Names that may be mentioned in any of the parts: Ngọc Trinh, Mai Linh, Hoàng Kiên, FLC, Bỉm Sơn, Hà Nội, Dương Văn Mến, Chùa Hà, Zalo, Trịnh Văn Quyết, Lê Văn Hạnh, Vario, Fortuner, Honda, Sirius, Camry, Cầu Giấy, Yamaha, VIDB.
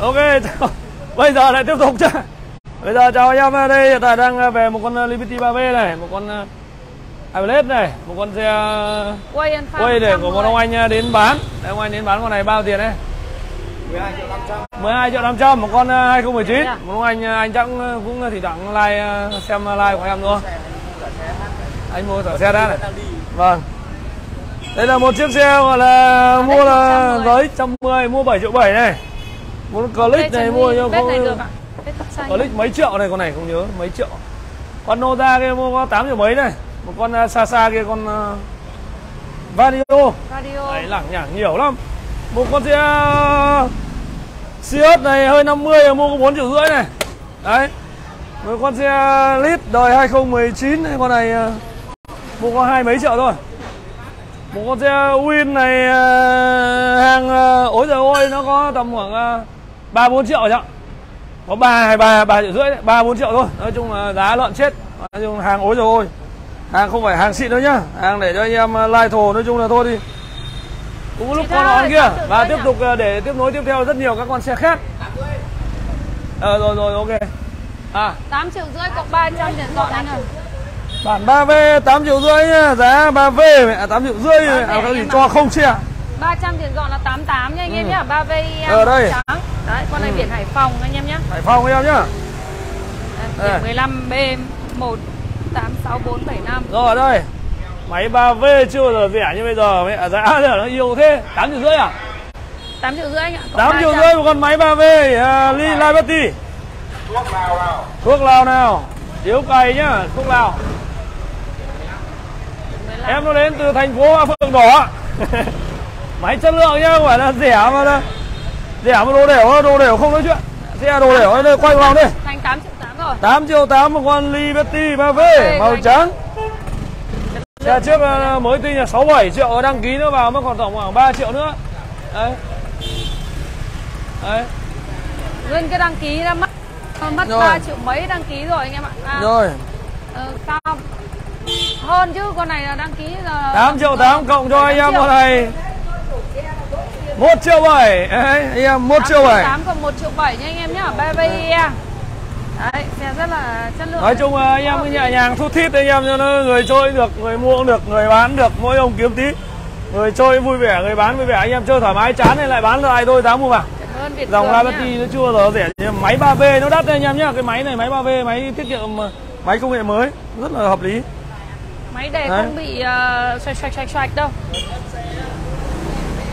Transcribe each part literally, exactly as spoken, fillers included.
Ok, bây giờ lại tiếp tục chứ. Bây giờ chào anh em, đây hiện tại đang về một con Liberty ba bê này, một con Ibelet này, một con xe quay để của một ông anh đến bán. Đấy, ông anh đến bán con này bao tiền đấy? mười hai triệu năm trăm, một con hai không một chín. Một ông anh anh chẳng cũng thì chẳng like xem like của em thôi. Anh mua thở xe đã này. Vâng. Đây là một chiếc xe gọi là mua là với một trăm mười, mua bảy triệu bảy này. Một clip này mua cho cô clip mấy triệu này, con này không nhớ mấy triệu. Con Nota kia mua có tám triệu mấy này. Một con xa xa kia con Vario. Vario. Đấy, lảng nhảng nhiều lắm. Một con xe Sirius này hơi năm mươi mua có bốn triệu rưỡi này. Đấy. Một con xe Lite đời hai không một chín này, con này mua có hai mấy triệu thôi. Một con xe Win này hàng ối giời ôi, nó có tầm khoảng ba bốn triệu chẳng. Có ba hay ba, ba triệu rưỡi đấy, ba bốn triệu thôi. Nói chung là giá lợn chết. Nói chung hàng ối giời ôi. Hàng không phải hàng xịn đâu nhá. Hàng để cho anh em lai thổ, nói chung là thôi đi. Cũng lúc con hòn kia. Và tiếp tục để tiếp nối tiếp theo rất nhiều các con xe khác. Ờ à, rồi rồi ok. À. tám triệu rưỡi cộng ba trăm tiền dọn anh ơi. Bản ba vê tám triệu rưỡi nhá, giá ba vê mẹ tám triệu rưỡi mẹ, à, cái gì cho không xe. ba trăm tiền dọn là tám mươi tám nha anh em ừ. nhá, ba vê ở đây. Trắng. Đấy, con này biển ừ. Hải Phòng anh em nhá. Hải Phòng anh em nhá. Biển mười lăm B một tám sáu bốn bảy năm. Rồi đây. Máy ba vê chưa giờ rẻ như bây giờ mẹ, giá giờ nó yêu thế, tám triệu rưỡi à? tám triệu rưỡi anh ạ. tám triệu rưỡi một con máy ba vê uh, Liberty. Thuốc Lào nào? Thuốc Lào nào? Điếu cày nhá, thuốc Lào. Em nó đến từ thành phố Phượng Đỏ. Máy chất lượng nhá, phải là rẻ mà là rẻ mà đồ đểu, đồ đểu không nói chuyện. Xe đồ đểu đây quay vào đi. Thành tám triệu tám rồi. tám triệu tám một con Liberty ba vê màu trắng. Xe trước mới tin là sáu bảy triệu đăng ký nữa vào, mất còn tổng khoảng ba triệu nữa. Đấy. Đấy. Nguyên cái đăng ký ra mất mất rồi. ba triệu mấy đăng ký rồi anh em ạ. À, rồi. Ờ cao hơn chứ, con này là đăng ký là tám triệu tám cộng cho anh em con này một triệu bảy. Đấy, anh em một triệu bảy. tám cộng một triệu bảy nha anh em nhá, ba vê e. Đấy, xe rất là chất lượng. Nói chung là anh em nhẹ nhàng thút thít anh em cho nó người chơi được, người mua cũng được, người bán được, mỗi ông kiếm tí. Người chơi vui vẻ, người bán vui vẻ, anh em chơi thoải mái, chán thì lại bán lại thôi, dám mua vào. Dòng Liberty nó chưa giờ rẻ, máy ba vê nó đắt đấy anh em nhá. Cái máy này máy ba vê, máy tiết kiệm, máy công nghệ mới, rất là hợp lý. Máy đề đấy. Không bị uh, xoạch xoạch xoạch xoạch đâu.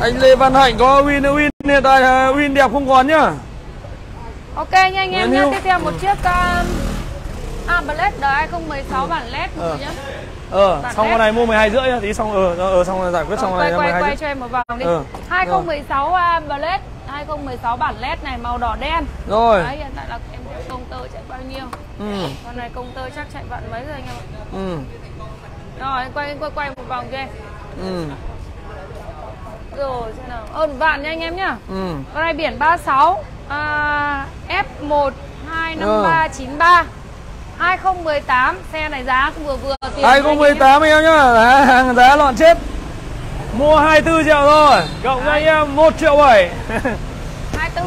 Anh Lê Văn Hạnh có Win Win hiện tại Win đẹp không còn nhá. Ok nha anh em nhá, tiếp theo một chiếc Ibelet đời hai không một sáu bản led rồi nhá. Ờ, xong con này mua mười hai rưỡi tí xong ờ ờ xong là giải quyết xong này mười hai. Quay quay cho em một vòng đi. hai không một sáu Ibelet hai không một sáu bản led này màu đỏ đen. Rồi. Đấy, hiện tại là em công tơ chạy bao nhiêu? Ừ. Con này công tơ chắc chạy vạn mấy rồi anh em ạ. Ừ. Rồi, quay quay quay một vòng cho em. Ừ. Rồi, xem nào. Ơn vạn nha anh em nhá. Ừ. Con này biển ba sáu à, F một hai năm ba chín ba. hai không một tám, xe này giá cũng vừa vừa tiền. hai không một tám anh em nhá, hàng giá lọn chết. Mua hai mươi tư triệu rồi, cộng cho anh em một triệu bảy.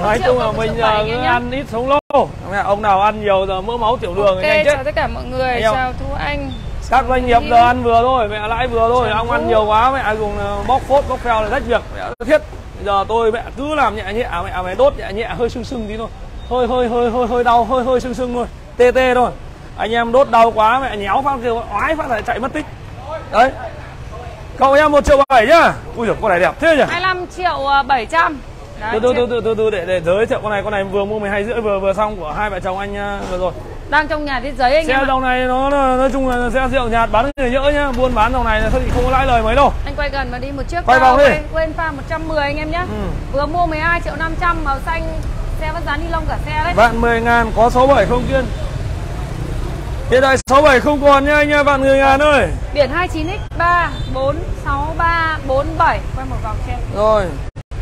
Nói chung là mình uh, ăn ít sống lâu. Ông nào ăn nhiều giờ mỡ máu tiểu đường okay, anh chết. Chào tất cả mọi người, chào Thu Anh. Các doanh nghiệp giờ ăn vừa thôi, mẹ lãi vừa thôi. Chào ông Thu. Ăn nhiều quá mẹ cùng bóc phốt, bóc phèo là rách việc. Mẹ thiết. Bây giờ tôi mẹ cứ làm nhẹ nhẹ, mẹ mẹ đốt nhẹ nhẹ hơi sưng sưng tí thôi. Hơi hơi hơi hơi hơi đau, hơi hơi sưng sưng thôi. Tê tê thôi. Anh em đốt đau quá mẹ nhéo phát kêu oái phát lại chạy mất tích. Đấy. Cậu em một triệu bảy nhá. Ui giời, con này đẹp thế nhỉ. hai mươi lăm triệu bảy trăm. Đấy, từ, từ, từ, từ, từ, để, để giới thiệu con này, con này vừa mua mười hai rưỡi vừa vừa xong của hai vợ chồng anh vừa rồi. Đang trong nhà viết giấy anh xe em. Xe dòng này nó nói chung là xe rượu nhạt, bán người nhỡ nhá, buôn bán dòng này là không có lãi lời mấy đâu. Anh quay gần mà đi một chiếc quay vào đi. Quên pha một trăm mười anh em nhá. Ừ. Vừa mua mười hai triệu năm trăm màu xanh, xe vẫn dán ni lông cả xe đấy. Vạn mười ngàn có sáu bảy không Kiên. Hiện tại sáu bảy không còn nha anh em, bạn người ngàn ơi. Biển hai chín x ba bốn sáu ba bốn bảy quay một vòng xem. Rồi.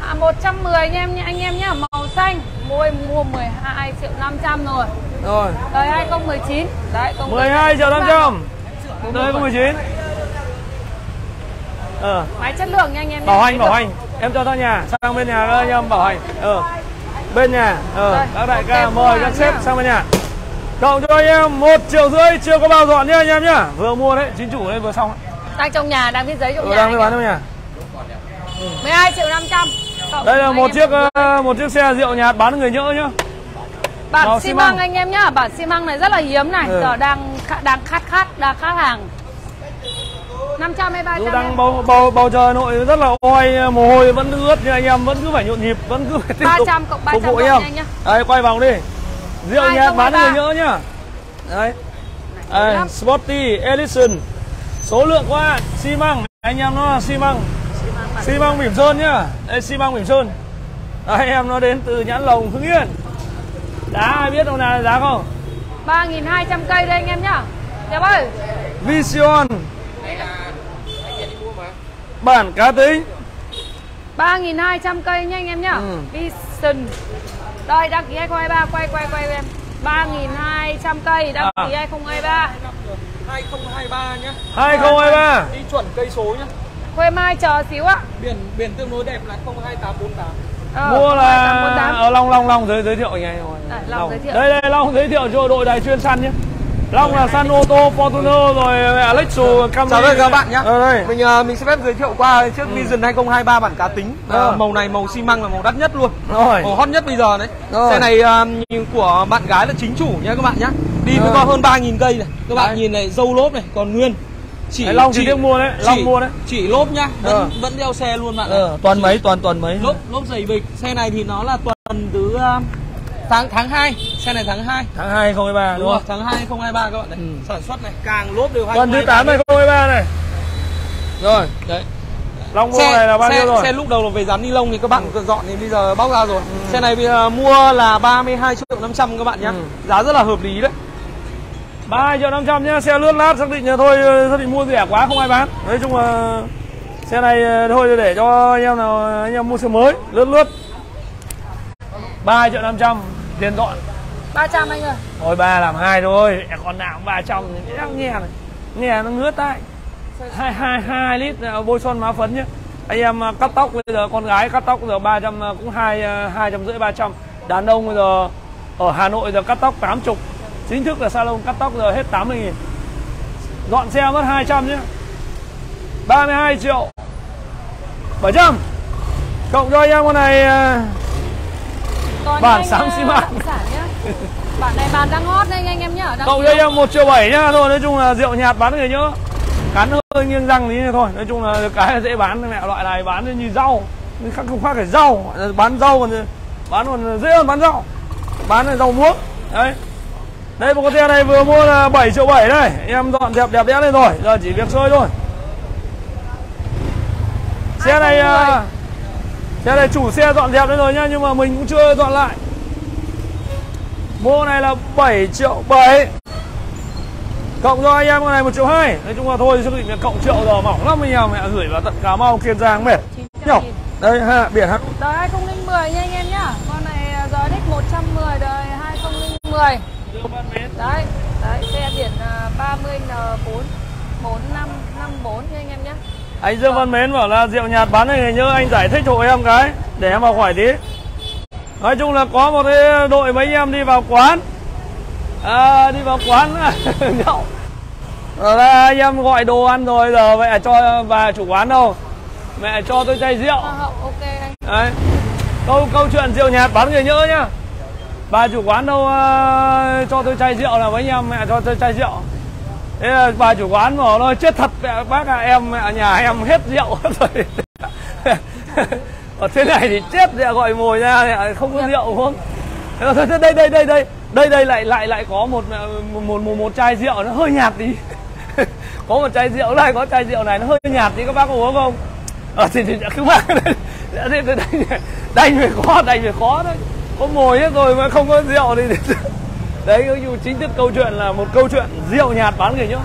À, một trăm mười anh em nhá, anh em nhá, màu xanh, mua mua mười hai triệu năm trăm rồi. Rồi. Đời hai không một chín. Đấy, mười hai triệu năm trăm. Đời hai không một chín. Ờ. Máy chất lượng nha anh em. Bảo hành, bảo hành. Em cho ra nhà, sang bên nhà anh em bảo hành. Ờ. bên nhà. Ờ, rồi, các đại ca mời các sếp sang bên nhà. Cộng cho anh em một triệu rưỡi chưa có bao dọn nhá anh em nhá. Vừa mua đấy, chính chủ đây vừa xong. Đang trong nhà, đang viết giấy trong ừ, nhà. Đang bán trong nhà. mười hai triệu năm trăm. Cộng đây là một chiếc uh, một chiếc xe rượu nhà bán người nhỡ nhá. Bản xi, xi măng anh em nhá, bản xi măng này rất là hiếm này, ừ. giờ đang đang khát khát đang khát hàng. năm trăm hay ba trăm. Đang bầu, bầu, bầu trời Hà Nội rất là oi, mồ hôi vẫn ướt nhưng anh em vẫn cứ phải nhộn nhịp, vẫn cứ phải tiếp tục ba trăm cộng ba trăm phục vụ anh em. Đây quay vòng đi. Rượu nhạt bán người nhỡ nhá. Đấy. Đây, Sporty Edition. Số lượng quá, xi măng anh em nó xi măng. Xi măng Bỉm Sơn nhá. Đây xi măng Bỉm Sơn. Đấy, anh em nó đến từ nhãn lồng Hưng Yên. Giá ai biết đâu là giá không? ba nghìn hai trăm cây đây anh em nhá. Đẹp ơi. Vision. Bản cá tính ba nghìn hai trăm cây nha anh em nhá. Ừ. Vision. Đây đăng ký hai không hai ba quay quay quay em. ba nghìn hai trăm cây đăng ký à. hai không hai ba. hai không hai ba nhá. hai không hai ba. Đi chuẩn cây số nhá. Khuê Mai chờ xíu ạ. Biển biển tương đối đẹp là không hai tám bốn tám. Ờ, mua là ở Long Long Long giới giới thiệu anh em. À, Long, Long giới thiệu. Đây đây Long giới thiệu cho đội đại chuyên săn nhé. Long là săn ô tô Fortuner rồi Alexo Camry. Chào các bạn nhé. Ờ, mình mình sẽ phép giới thiệu qua chiếc ừ. Vision hai không hai ba bản cá tính. Ờ. Màu này màu xi măng là màu đắt nhất luôn. Rồi. Màu hot nhất bây giờ đấy. Rồi. Xe này um, của bạn gái là chính chủ nhé các bạn nhé. Đi với hơn ba nghìn cây này. Các bạn đấy. Nhìn này, dâu lốp này còn nguyên. Chỉ đấy, Long chỉ tiếc mua đấy, Long chỉ, mua đấy. Chỉ lốp nhá, vẫn ờ. vẫn đeo xe luôn bạn ạ. Ờ, toàn mấy toàn toàn mấy. Lốp lốp dày bịch. Xe này thì nó là tuần thứ uh, tháng tháng hai, xe này tháng hai. Tháng hai hai không hai ba đúng, đúng không? Tháng hai hai không hai ba các bạn này. Ừ. Sản xuất này, càng lốp đều hai. Tuần thứ tám hai không hai ba này. Rồi, đấy. Long mua xe, này là bao xe, nhiêu rồi? Xe lúc đầu là về dán ni lông thì các bạn ừ. dọn thì bây giờ bóc ra rồi. Ừ. Xe này bây giờ mua là ba mươi hai triệu năm trăm các bạn nhá. Ừ. Giá rất là hợp lý đấy. ba triệu năm trăm nhá, xe lướt lát xác định là thôi, xác định mua rẻ quá không ai bán. Nói chung là xe này thôi để cho anh em nào anh em mua xe mới, lướt lướt. ba triệu năm trăm tiền dọn. ba trăm anh ơi. Thôi ba làm hai thôi, còn nào cũng ba trăm thì nghe này. Nghe nó ngứa tai. hai hai hai lít bôi son má phấn nhá. Anh em cắt tóc bây giờ con gái cắt tóc giờ ba trăm cũng hai hai trăm rưỡi ba trăm. Đàn ông bây giờ ở Hà Nội giờ cắt tóc tám mươi. Chính thức là salon cắt tóc giờ hết tám mươi nghìn. Dọn xe mất hai trăm nhé. ba mươi hai triệu bảy trăm. Cộng cho anh em con này còn bản sáng xi măng. Bản này bản đang hot đấy anh em nhá. Cộng cho anh em một triệu bảy nhá. Thôi nói chung là rượu nhạt bán người nhớ. Cắn hơi nghiêng răng tí thôi. Nói chung là cái dễ bán, mẹ loại này bán như rau. Khác không khác phải rau. Bán rau còn bán còn dễ hơn bán rau. Bán là rau muống. Đấy. Đây một con xe này vừa mua là bảy triệu bảy đây. Em dọn đẹp đẹp đẽ lên rồi. Giờ chỉ việc sơi thôi. Xe này à, xe này chủ xe dọn đẹp lên rồi nhá. Nhưng mà mình cũng chưa dọn lại. Mua này là bảy triệu bảy. Cộng cho anh em con này một triệu hai. Nói chung là thôi xác định là cộng triệu giờ mỏng lắm anh em. Mẹ gửi vào tận Cà Mau, Kiên Giang mệt. Đây ha, biển ha. Đời hai không một không nha anh em nhá. Con này giê ích một trăm mười đời hai không một không. Đấy, đấy, xe biển ba mươi N bốn bốn năm năm bốn nha anh em nhé. Anh Dương Văn Mến bảo là rượu nhạt bán này nhớ anh giải thích hộ em cái để em vào khỏi tí. Nói chung là có một cái đội mấy em đi vào quán à, đi vào quán nhậu. Rồi là anh em gọi đồ ăn rồi giờ vậy cho bà chủ quán đâu. Mẹ cho tôi chai rượu. À, ok anh. Đấy. Câu câu chuyện rượu nhạt bán người nhớ nhá. Bà chủ quán đâu uh, cho tôi chai rượu là mấy em mẹ cho tôi chai rượu. Thế là bà chủ quán bảo nó chết thật mẹ bác à, em mẹ nhà em hết rượu rồi. Ở thế này thì chết mẹ gọi mồi ra không có rượu không. Thế đây đây đây đây đây đây lại lại lại có một một một, một, một chai rượu nó hơi nhạt đi. Có một chai rượu này có chai rượu này nó hơi nhạt đi các bác có uống không? Ờ thì thì cứ bác đây đây đánh về khó đánh về khó đấy. Có mồi hết rồi mà không có rượu thì đấy như chính thức câu chuyện là một câu chuyện rượu nhạt bán người nhớ.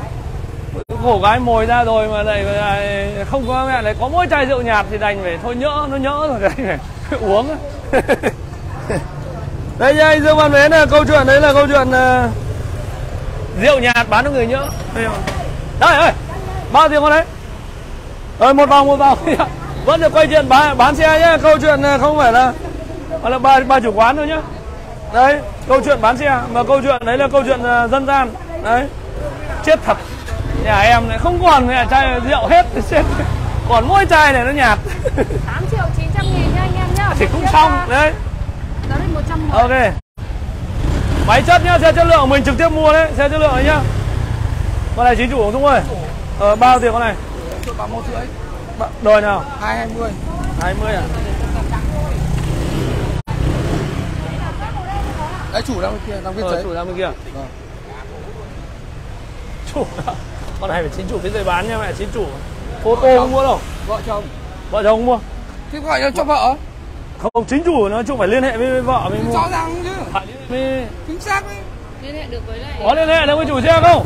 Khổ gái mồi ra rồi mà lại, lại không có mẹ lại có mỗi chai rượu nhạt thì đành phải thôi nhỡ nó nhỡ rồi đấy uống. Đây nha anh Dương Văn Mến là câu chuyện đấy là câu chuyện uh, rượu nhạt bán cho người nhớ. Đây ơi bao tiền con đấy rồi một vòng một vòng vẫn được quay chuyện bán bán xe nhé. Câu chuyện không phải là Đó là ba, ba chủ quán thôi nhá. Đấy, câu chuyện bán xe mà câu chuyện đấy là câu chuyện uh, dân gian. Đấy, chết thật. Nhà em này không còn nhà chai rượu hết thì chết. Còn mỗi chai này nó nhạt. tám triệu chín trăm nghìn nha anh em nhá. Thì cũng xong, đấy. Giá lên một trăm mười. Ok. Máy chất nhá, xe chất lượng mình trực tiếp mua đấy, xe chất lượng đấy nhá. Con này chính chủ đúng rồi. Ờ, bao tiền con này? ba mươi rưỡi. Đời nào? hai trăm hai mươi. hai mươi à? Đấy, chủ đang bên kia, đang viết giấy. Chủ đang bên kia. Vâng. Chủ. Con này phải chính chủ bên dưới bán nha mẹ, chính chủ. Ô tô không mua đâu. Vợ chồng. Vợ chồng không mua. Thế gọi cho, cho vợ. Không, chính chủ nói chung phải liên hệ với vợ mình mua. Rõ ràng chứ. Phải liên chính xác đấy. Liên hệ được với lại. Có liên hệ được với chủ xe không?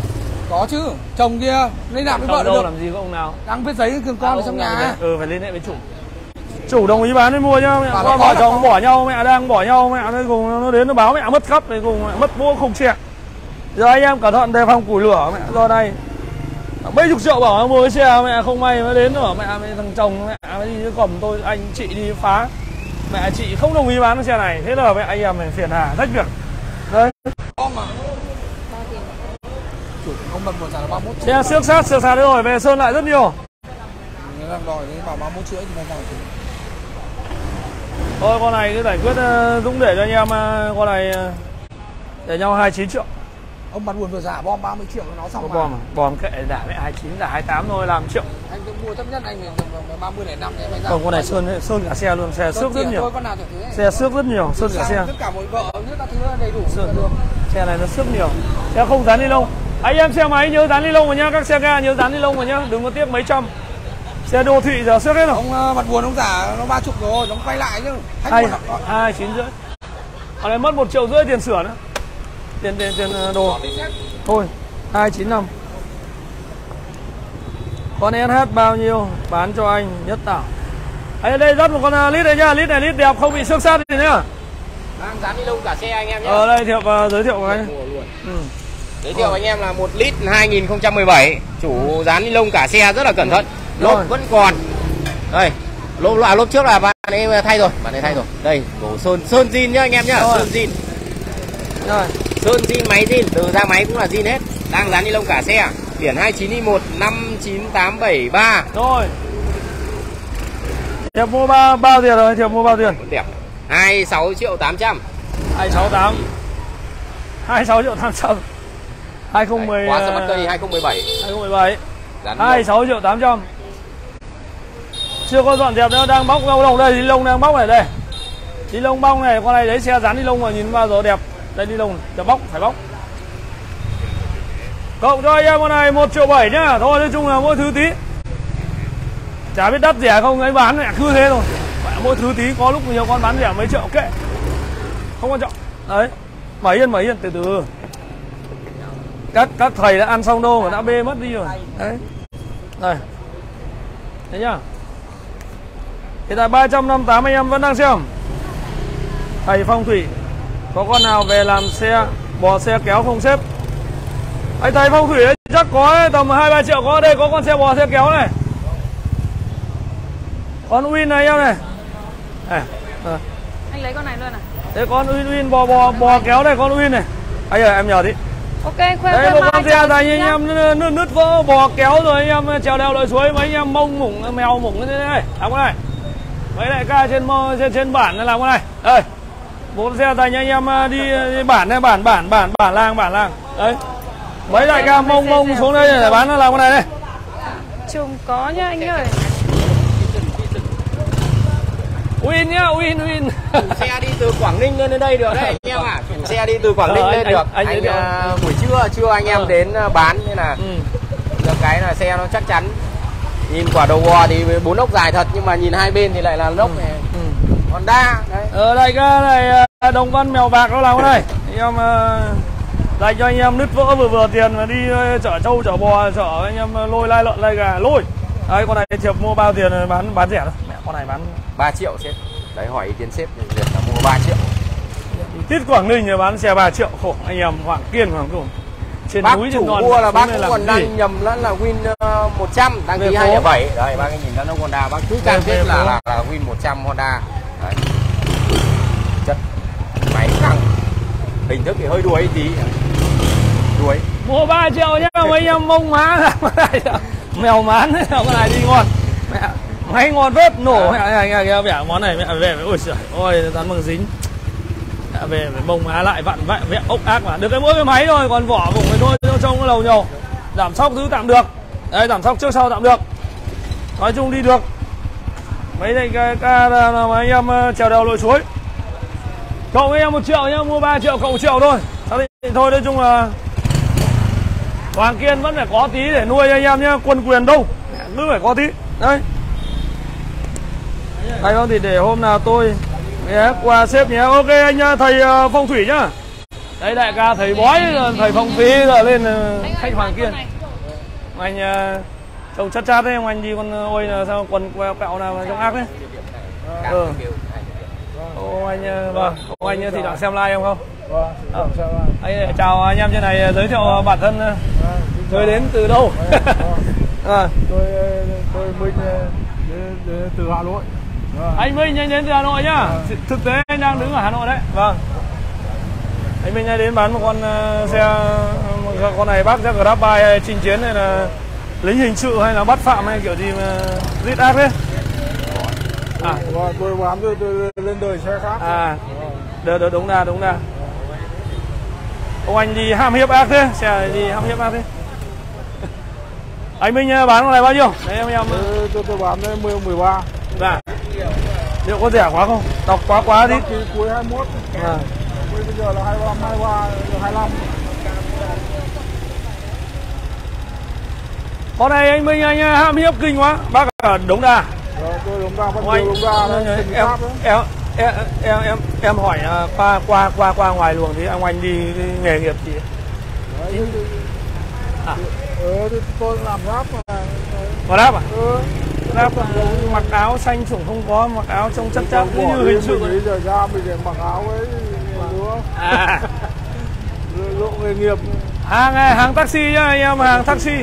Có chứ, chồng kia nên làm với vợ đâu được. Làm gì có ông nào. Đang viết giấy cường con à, ở trong nhà. Đấy. Ừ, phải liên hệ với chủ. Chủ đồng ý bán mới mua nhá mẹ. Vợ chồng không bỏ nhau mẹ, đang bỏ nhau mẹ đấy, cùng nó đến nó báo mẹ mất cắp này, cùng mẹ mất vô khủng xe. Giờ anh em cẩn thận đề phòng củi lửa mẹ, do đây. Mấy chục triệu bảo mua cái xe mẹ, không may nó đến nó bảo mẹ mày thằng chồng mẹ mày đi cầm tôi anh chị đi phá. Mẹ chị không đồng ý bán cái xe này, thế là mẹ anh em mình phiền hà rách việc. Đấy. Mà. Chủ không bận một trả là ba mươi mốt. Xe xước sát sửa sàn rồi, về sơn lại rất nhiều. Nó đang đòi đến bảo ba mươi mốt rưỡi thì sao? Thôi con này cứ giải quyết, Dũng để cho anh em con này để nhau hai mươi chín triệu. Ông bán buồn vừa giả bom ba mươi triệu nó xong. Có bom mà. Bom kệ giả lại hai mươi chín, giả hai mươi tám thôi làm triệu. Anh cứ mua thấp nhất anh mình ba mươi lẻ năm em anh ra. Còn con này sơn sơn cả xe luôn, xe xước rất nhiều. Xe xước rất nhiều, sơn cả xe. Tất cả mọi vợ nhất các thứ đầy đủ sơn được. Xe này nó xước nhiều. Xe không dán ni lông. Anh em xe máy nhớ dán ni lông vào nhá, các xe ga nhớ dán ni lông vào nhá, đừng có tiếc mấy trăm. Xe đô thị giờ xước hết rồi. Ông mặt buồn ông giả nó ba chục rồi, nó quay lại chứ. hai mươi chín rưỡi. Còn này mất một triệu rưỡi tiền sửa nữa. Tiền, tiền, tiền đồ. Thôi, hai chín năm. Con en hát bao nhiêu? Bán cho anh Nhất Tảo. Anh đây dắt một con lít này nhá. Lít này lít đẹp, không bị xước sát gì nhá. Mang dán đi lâu cả xe anh em nhá. Ở đây thiệu, uh, giới thiệu của anh. Ừ. Giới thiệu ừ. anh em là một lít hai nghìn không trăm mười bảy. Chủ dán đi lông cả xe rất là cẩn thận. Lốp rồi. Vẫn còn. Đây, lốp, à, lốp trước là bạn ấy thay rồi. Bạn ấy thay rồi. Đây, đổ sơn, sơn zin nhá anh em nhá. Rồi. Sơn zin. Rồi. Sơn zin, máy zin, từ ra máy cũng là zin hết. Đang dán ni lông cả xe. Biển hai chín i một năm chín tám bảy ba. Rồi. Thiệp mua bao, bao tiền rồi? Thiệp mua bao tiền? Đẹp. hai mươi sáu triệu tám trăm. hai sáu tám. hai mươi sáu triệu tám trăm. hai không một không. Quá sắp cây hai không một bảy. hai không một bảy. hai mươi sáu triệu tám trăm. Chưa có dọn dẹp nữa, đang bóc ni lông đây, ni lông đang bóc này đây. Ni lông bong này, con này đấy xe dán ni lông mà nhìn bao giờ đẹp. Đây đi lông này, bóc, phải bóc. Cộng cho anh em con này một triệu bảy nhá. Thôi nói chung là mỗi thứ tí. Chả biết đắt rẻ không, anh bán mẹ cứ thế rồi. Mỗi thứ tí, có lúc nhiều con bán rẻ mấy triệu kệ. Không quan trọng. Đấy, mà yên, mà yên, từ từ. Các các thầy đã ăn xong đâu mà đã bê mất đi rồi. Đấy. Đây. Đấy nhá. Hiện tại ba trăm năm mươi tám anh em vẫn đang xem. Thầy phong thủy. Có con nào về làm xe, bò xe kéo không xếp? Anh thấy phong thủy ấy, chắc có tầm hai ba triệu có. Đây có con xe bò xe kéo này. Con Win này em này à, à. Anh lấy con này luôn à? Đây con Win Win bò bò bò kéo này, con Win này. Anh ơi em nhờ đi. Ok, khoe khoe đây một con xe này anh em nứt, nứt vỡ bò kéo rồi anh em trèo đèo lội suối. Mấy anh em mông mủng, mèo mủng như thế này. Làm con này. Mấy đại ca trên trên, trên bản này làm con này. Đây bốn xe dành anh em đi, đi bản này, bản bản bản bản làng bản làng đấy. Mấy đại ca mông mông xuống đây để bán nó làm con này đây. Trùng có nhá anh ơi. Win nhá, win win. Chủ xe đi từ Quảng Ninh lên đến đây được đấy anh em ạ. À. Chủ xe đi từ Quảng Ninh ờ, lên anh, được. Anh, anh, anh, anh uh, buổi trưa trưa anh em ờ. đến bán như là ừ. được cái là xe nó chắc chắn. Nhìn quả đầu gò thì bốn ốc dài thật nhưng mà nhìn hai bên thì lại là lốc ừ. này. Ừ. Honda đấy. Ở đây cái này Đồng Văn mèo bạc nó làm cái này. Anh em dành cho anh em nứt vỡ vừa vừa tiền mà đi chở trâu chở bò chở anh em lôi lai lợn lai gà lôi. Đấy con này Thiệp mua bao tiền bán bán rẻ thôi. Mẹ con này bán ba triệu sếp. Đấy hỏi ý kiến sếp thì Thiệp là mua ba triệu. Tít Quảng Ninh thì bán xe ba triệu khổ anh em. Hoàng Kiên Hoàng Kiên. Trên bác núi chủ mua toàn, là bác còn đang nhầm lẫn là Win một trăm đăng ký hai bảy. Đấy bác nhìn ra nó Honda bác cứ cam kết là, là là Win một trăm Honda. Đấy. hình thức thì hơi đuối tí, đuối mua ba triệu nhá mấy em mông má mèo mán đấy, cái này đi ngon mẹ, máy ngon vớt nổ mẹ, mẹ, mẹ, mẹ, mẹ món này mẹ về với ôi trời ôi rắn bằng dính mẹ về với mông má lại vặn vậy mẹ ốc ác mà được cái mỗi cái máy thôi, còn vỏ vùng thì thôi trông nó lầu nhiều, giảm sóc thứ tạm được đấy, giảm sóc trước sau tạm được, nói chung đi được mấy này cái ca là mấy anh em trèo đầu lội suối. Cậu với em một triệu nhá, mua ba triệu cộng một triệu thôi. Sao thì thôi, nói chung là Hoàng Kiên vẫn phải có tí để nuôi anh em nhá, quân quyền đâu, cứ phải có tí. Đấy. Đây không thì để hôm nào tôi ghé qua xếp nhé. Ok anh thầy phong thủy nhá. Đấy đại ca thầy bói, thầy phong thủy rồi lên khách Hoàng Kiên. Anh trông chát chát đấy, ông anh đi con ôi là sao quần cạo nào trong ác đấy. Ừ. Ô anh, vâng, ông anh thì đang xem live không không? Vâng, vâng, xem live. Anh chào anh em trên này, giới thiệu bản thân. Tôi đến từ đâu? Tôi tôi Minh từ Hà Nội. Anh Minh anh đến từ Hà Nội nhá. Thực tế anh đang đứng ở Hà Nội đấy. Vâng. Anh Minh anh đến bán một con xe, con này bác sẽ Grab bike chinh chiến hay là lính hình sự hay là bắt phạm hay kiểu gì mà giết ác đấy. À. Rồi, tôi bám tôi, tôi lên đời xe khác. À, được, được, đúng là, đúng là. Ông anh đi ham hiếp ác thế, xe đi ham hiếp ác thế. Anh Minh bán con này bao nhiêu? Đấy em em. Tôi, tôi, tôi bán đây mười, mười ba. Dạ. Liệu có rẻ quá không? Đọc quá quá đi. Đọc thì cuối hai mươi mốt. À. Bây giờ là hai mươi lăm, hai mươi ba, hai mươi lăm. Con này anh Minh anh ham hiếp kinh quá. Bác ở Đống Đa. Tôi đống ra, Văn Kiều đống ra, em, em, em, em, em, em, em hỏi uh, qua, qua, qua, qua ngoài luồng thì ông anh đi, đi nghề nghiệp gì? Đấy, à. Ừ, tôi làm ráp mà. Có ráp à? Ừ, ráp à? Mặc áo xanh chuẩn không có, mặc áo trông chắc chắc như hình sự. Bây giờ ra mình để mặc áo ấy, nữa. À. Lộ nghề nghiệp. Hàng, hàng taxi nhá anh em, hàng taxi.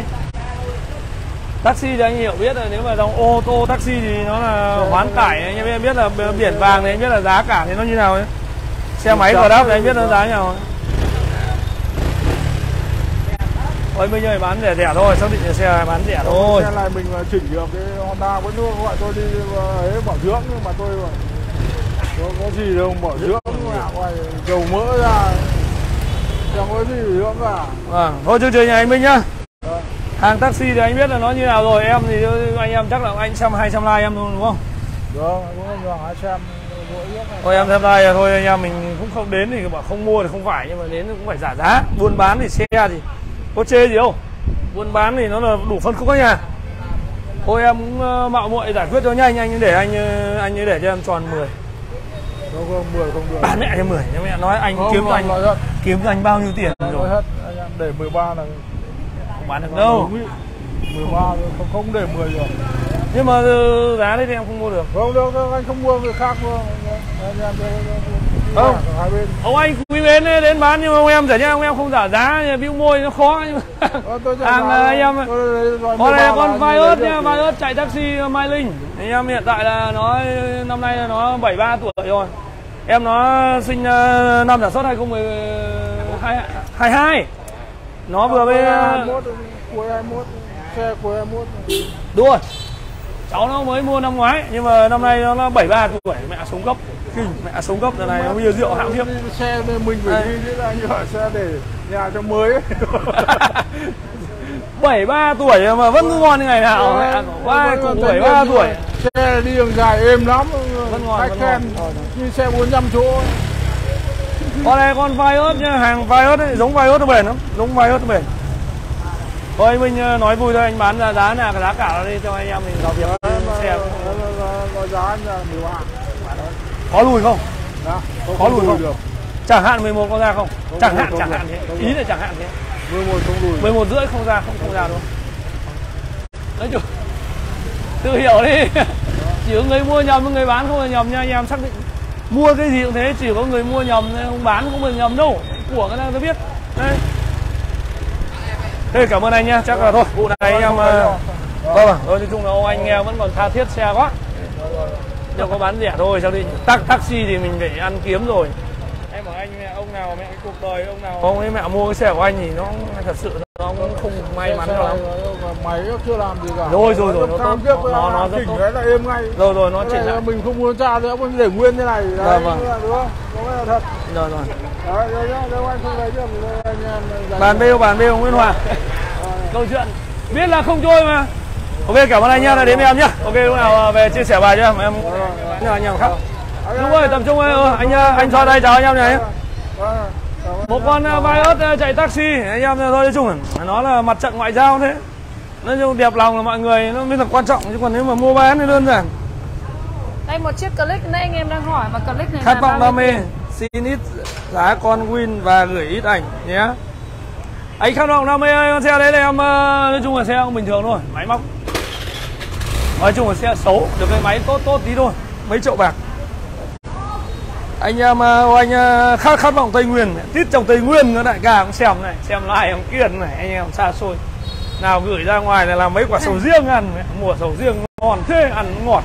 Taxi thì anh hiểu biết rồi, nếu mà dòng ô tô taxi thì nó là hoán tải, anh em biết là biển vàng thì anh biết là giá cả thì nó như nào ấy. Xe máy Grab thì anh biết nó giá như nào. Ôi bây giờ bán rẻ rẻ thôi, xác định là xe bán rẻ thôi. Xe này mình chỉnh được cái Honda vẫn luôn, gọi tôi đi ấy bảo dưỡng, nhưng mà tôi có gì đâu bảo dưỡng, ngoài dầu mỡ ra, chẳng có gì dưỡng cả. À, thôi chương trình nhà anh Minh nhá. Hàng taxi thì anh biết là nó như nào rồi, em thì anh em chắc là anh xem hai trăm like em luôn đúng không? Được, đúng rồi, hai trăm. Thôi em xem like thôi anh em, mình cũng không đến thì bảo không mua thì không phải, nhưng mà đến cũng phải giả giá. Buôn bán thì xe thì có chê gì đâu, buôn bán thì nó là đủ phân khúc các nhà. Thôi em cũng mạo muội giải quyết cho nhanh, anh để anh anh để cho em tròn mười. Không, không, mười không được. Bán mẹ cho mười, mẹ nói anh không, kiếm cho anh hết. Kiếm cho anh bao nhiêu tiền nói rồi. Hết. Anh em để mười ba là bán được đâu, mười ba không, không để mười được. Nhưng mà giá đấy thì em không mua được. Không đâu, không, anh không mua người khác mua. Anh em không. Hai bên. Ông anh quý mến đến bán nhưng mà ông em giả nhá, ông em không giả giá, bĩu môi nó khó. Hàng anh em, con này con vai ớt nhá, vai ớt chạy taxi Mai Linh. Anh em hiện tại là nó năm nay là nó bảy mươi ba tuổi rồi. Em nó sinh năm sản xuất hai nghìn không trăm hai mươi hai. Nó vừa mới cuối hai mươi mốt, xe cuối hai mươi mốt. Đúng rồi. Cháu nó mới mua năm ngoái, nhưng mà năm nay nó bảy mươi ba tuổi, mẹ sống gấp. Kinh, mẹ sống gấp giờ này nó bia rượu hãm hiếp. Xe mình phải đi chứ là như hỏi xe để nhà cho mới ấy. bảy mươi ba tuổi mà vẫn ngon như ngày nào. Mẹ vai cũng bảy mươi ba tuổi. Xe đi đường dài êm lắm. Vẫn ngon, vẫn ngon. Như xe bốn mươi lăm chỗ. Con này con vai ớt nhá, hàng vai ớt ấy, giống vai ớt nó bền lắm, giống vai ớt nó bền. Thôi mình nói vui thôi, anh bán ra giá là cái giá cả nó đi cho anh em mình giao việc xem. Có giá là mười ba. Có lùi không? Đó, có, có lùi, lùi không? Được. Chẳng hạn mười một có ra không? Không chẳng hạn, không chẳng hạn thế. Ý là chẳng hạn thế. mười một không lùi. mười một rưỡi không ra, không không ra đâu. Nói chung tự hiểu đi. Đó. Chỉ có người mua nhầm với người bán không là nhầm nha anh em, xác định. Mua cái gì cũng thế, chỉ có người mua nhầm, không bán cũng được nhầm đâu. Của cái này tôi biết. Đây. Thế cảm ơn anh nha, chắc là thôi. Vụ này anh em... Vâng ạ, nói chung là ông anh nghe vẫn còn tha thiết xe quá. Đâu có bán rẻ thôi, sao đi. Taxi thì mình phải ăn kiếm rồi. Em ở anh ông nào mẹ cuộc đời ông nào ông ấy mẹ mua cái xe của anh thì nó thật sự nó cũng không may mắn lắm, máy nó chưa làm gì cả rồi rồi rồi nó tốt, nó nó rất tốt, là êm ngay rồi rồi nó chỉnh lại, mình không muốn tra nữa, mình để nguyên thế này đấy, đúng không, nó là thật rồi rồi đấy, đấy nếu anh không lấy được bàn bêu bàn bêu Nguyễn Hoàng câu chuyện biết là không trôi mà. Ok, cảm ơn anh nhá, đã đến với em nhá. Ok, lúc nào về chia sẻ bài cho em, em nhờ anh em khác. Đúng rồi, tầm trung ơi, anh anh cho đây chào anh em này. Một con vai ớt chạy taxi, anh em thôi nói chung nó là mặt trận ngoại giao thế. Nói chung đẹp lòng là mọi người nó mới là quan trọng, chứ còn nếu mà mua bán thì đơn giản. Đây một chiếc click nãy anh em đang hỏi và click này. Khát vọng đam mê, xin ít giá con win và gửi ít ảnh nhé. Anh Khát vọng đam mê ơi, con xe đấy là em nói chung là xe cũng bình thường thôi, máy móc. Nói chung là xe xấu, được cái máy tốt tốt tí thôi, mấy triệu bạc. Anh em, anh khát khát vọng Tây Nguyên, tít trong Tây Nguyên nữa đại ca cũng xem này, xem lại ông Kiên này, anh em xa xôi. Nào gửi ra ngoài là làm mấy quả sầu riêng ăn, mùa sầu riêng ngon thế, ăn ngọt.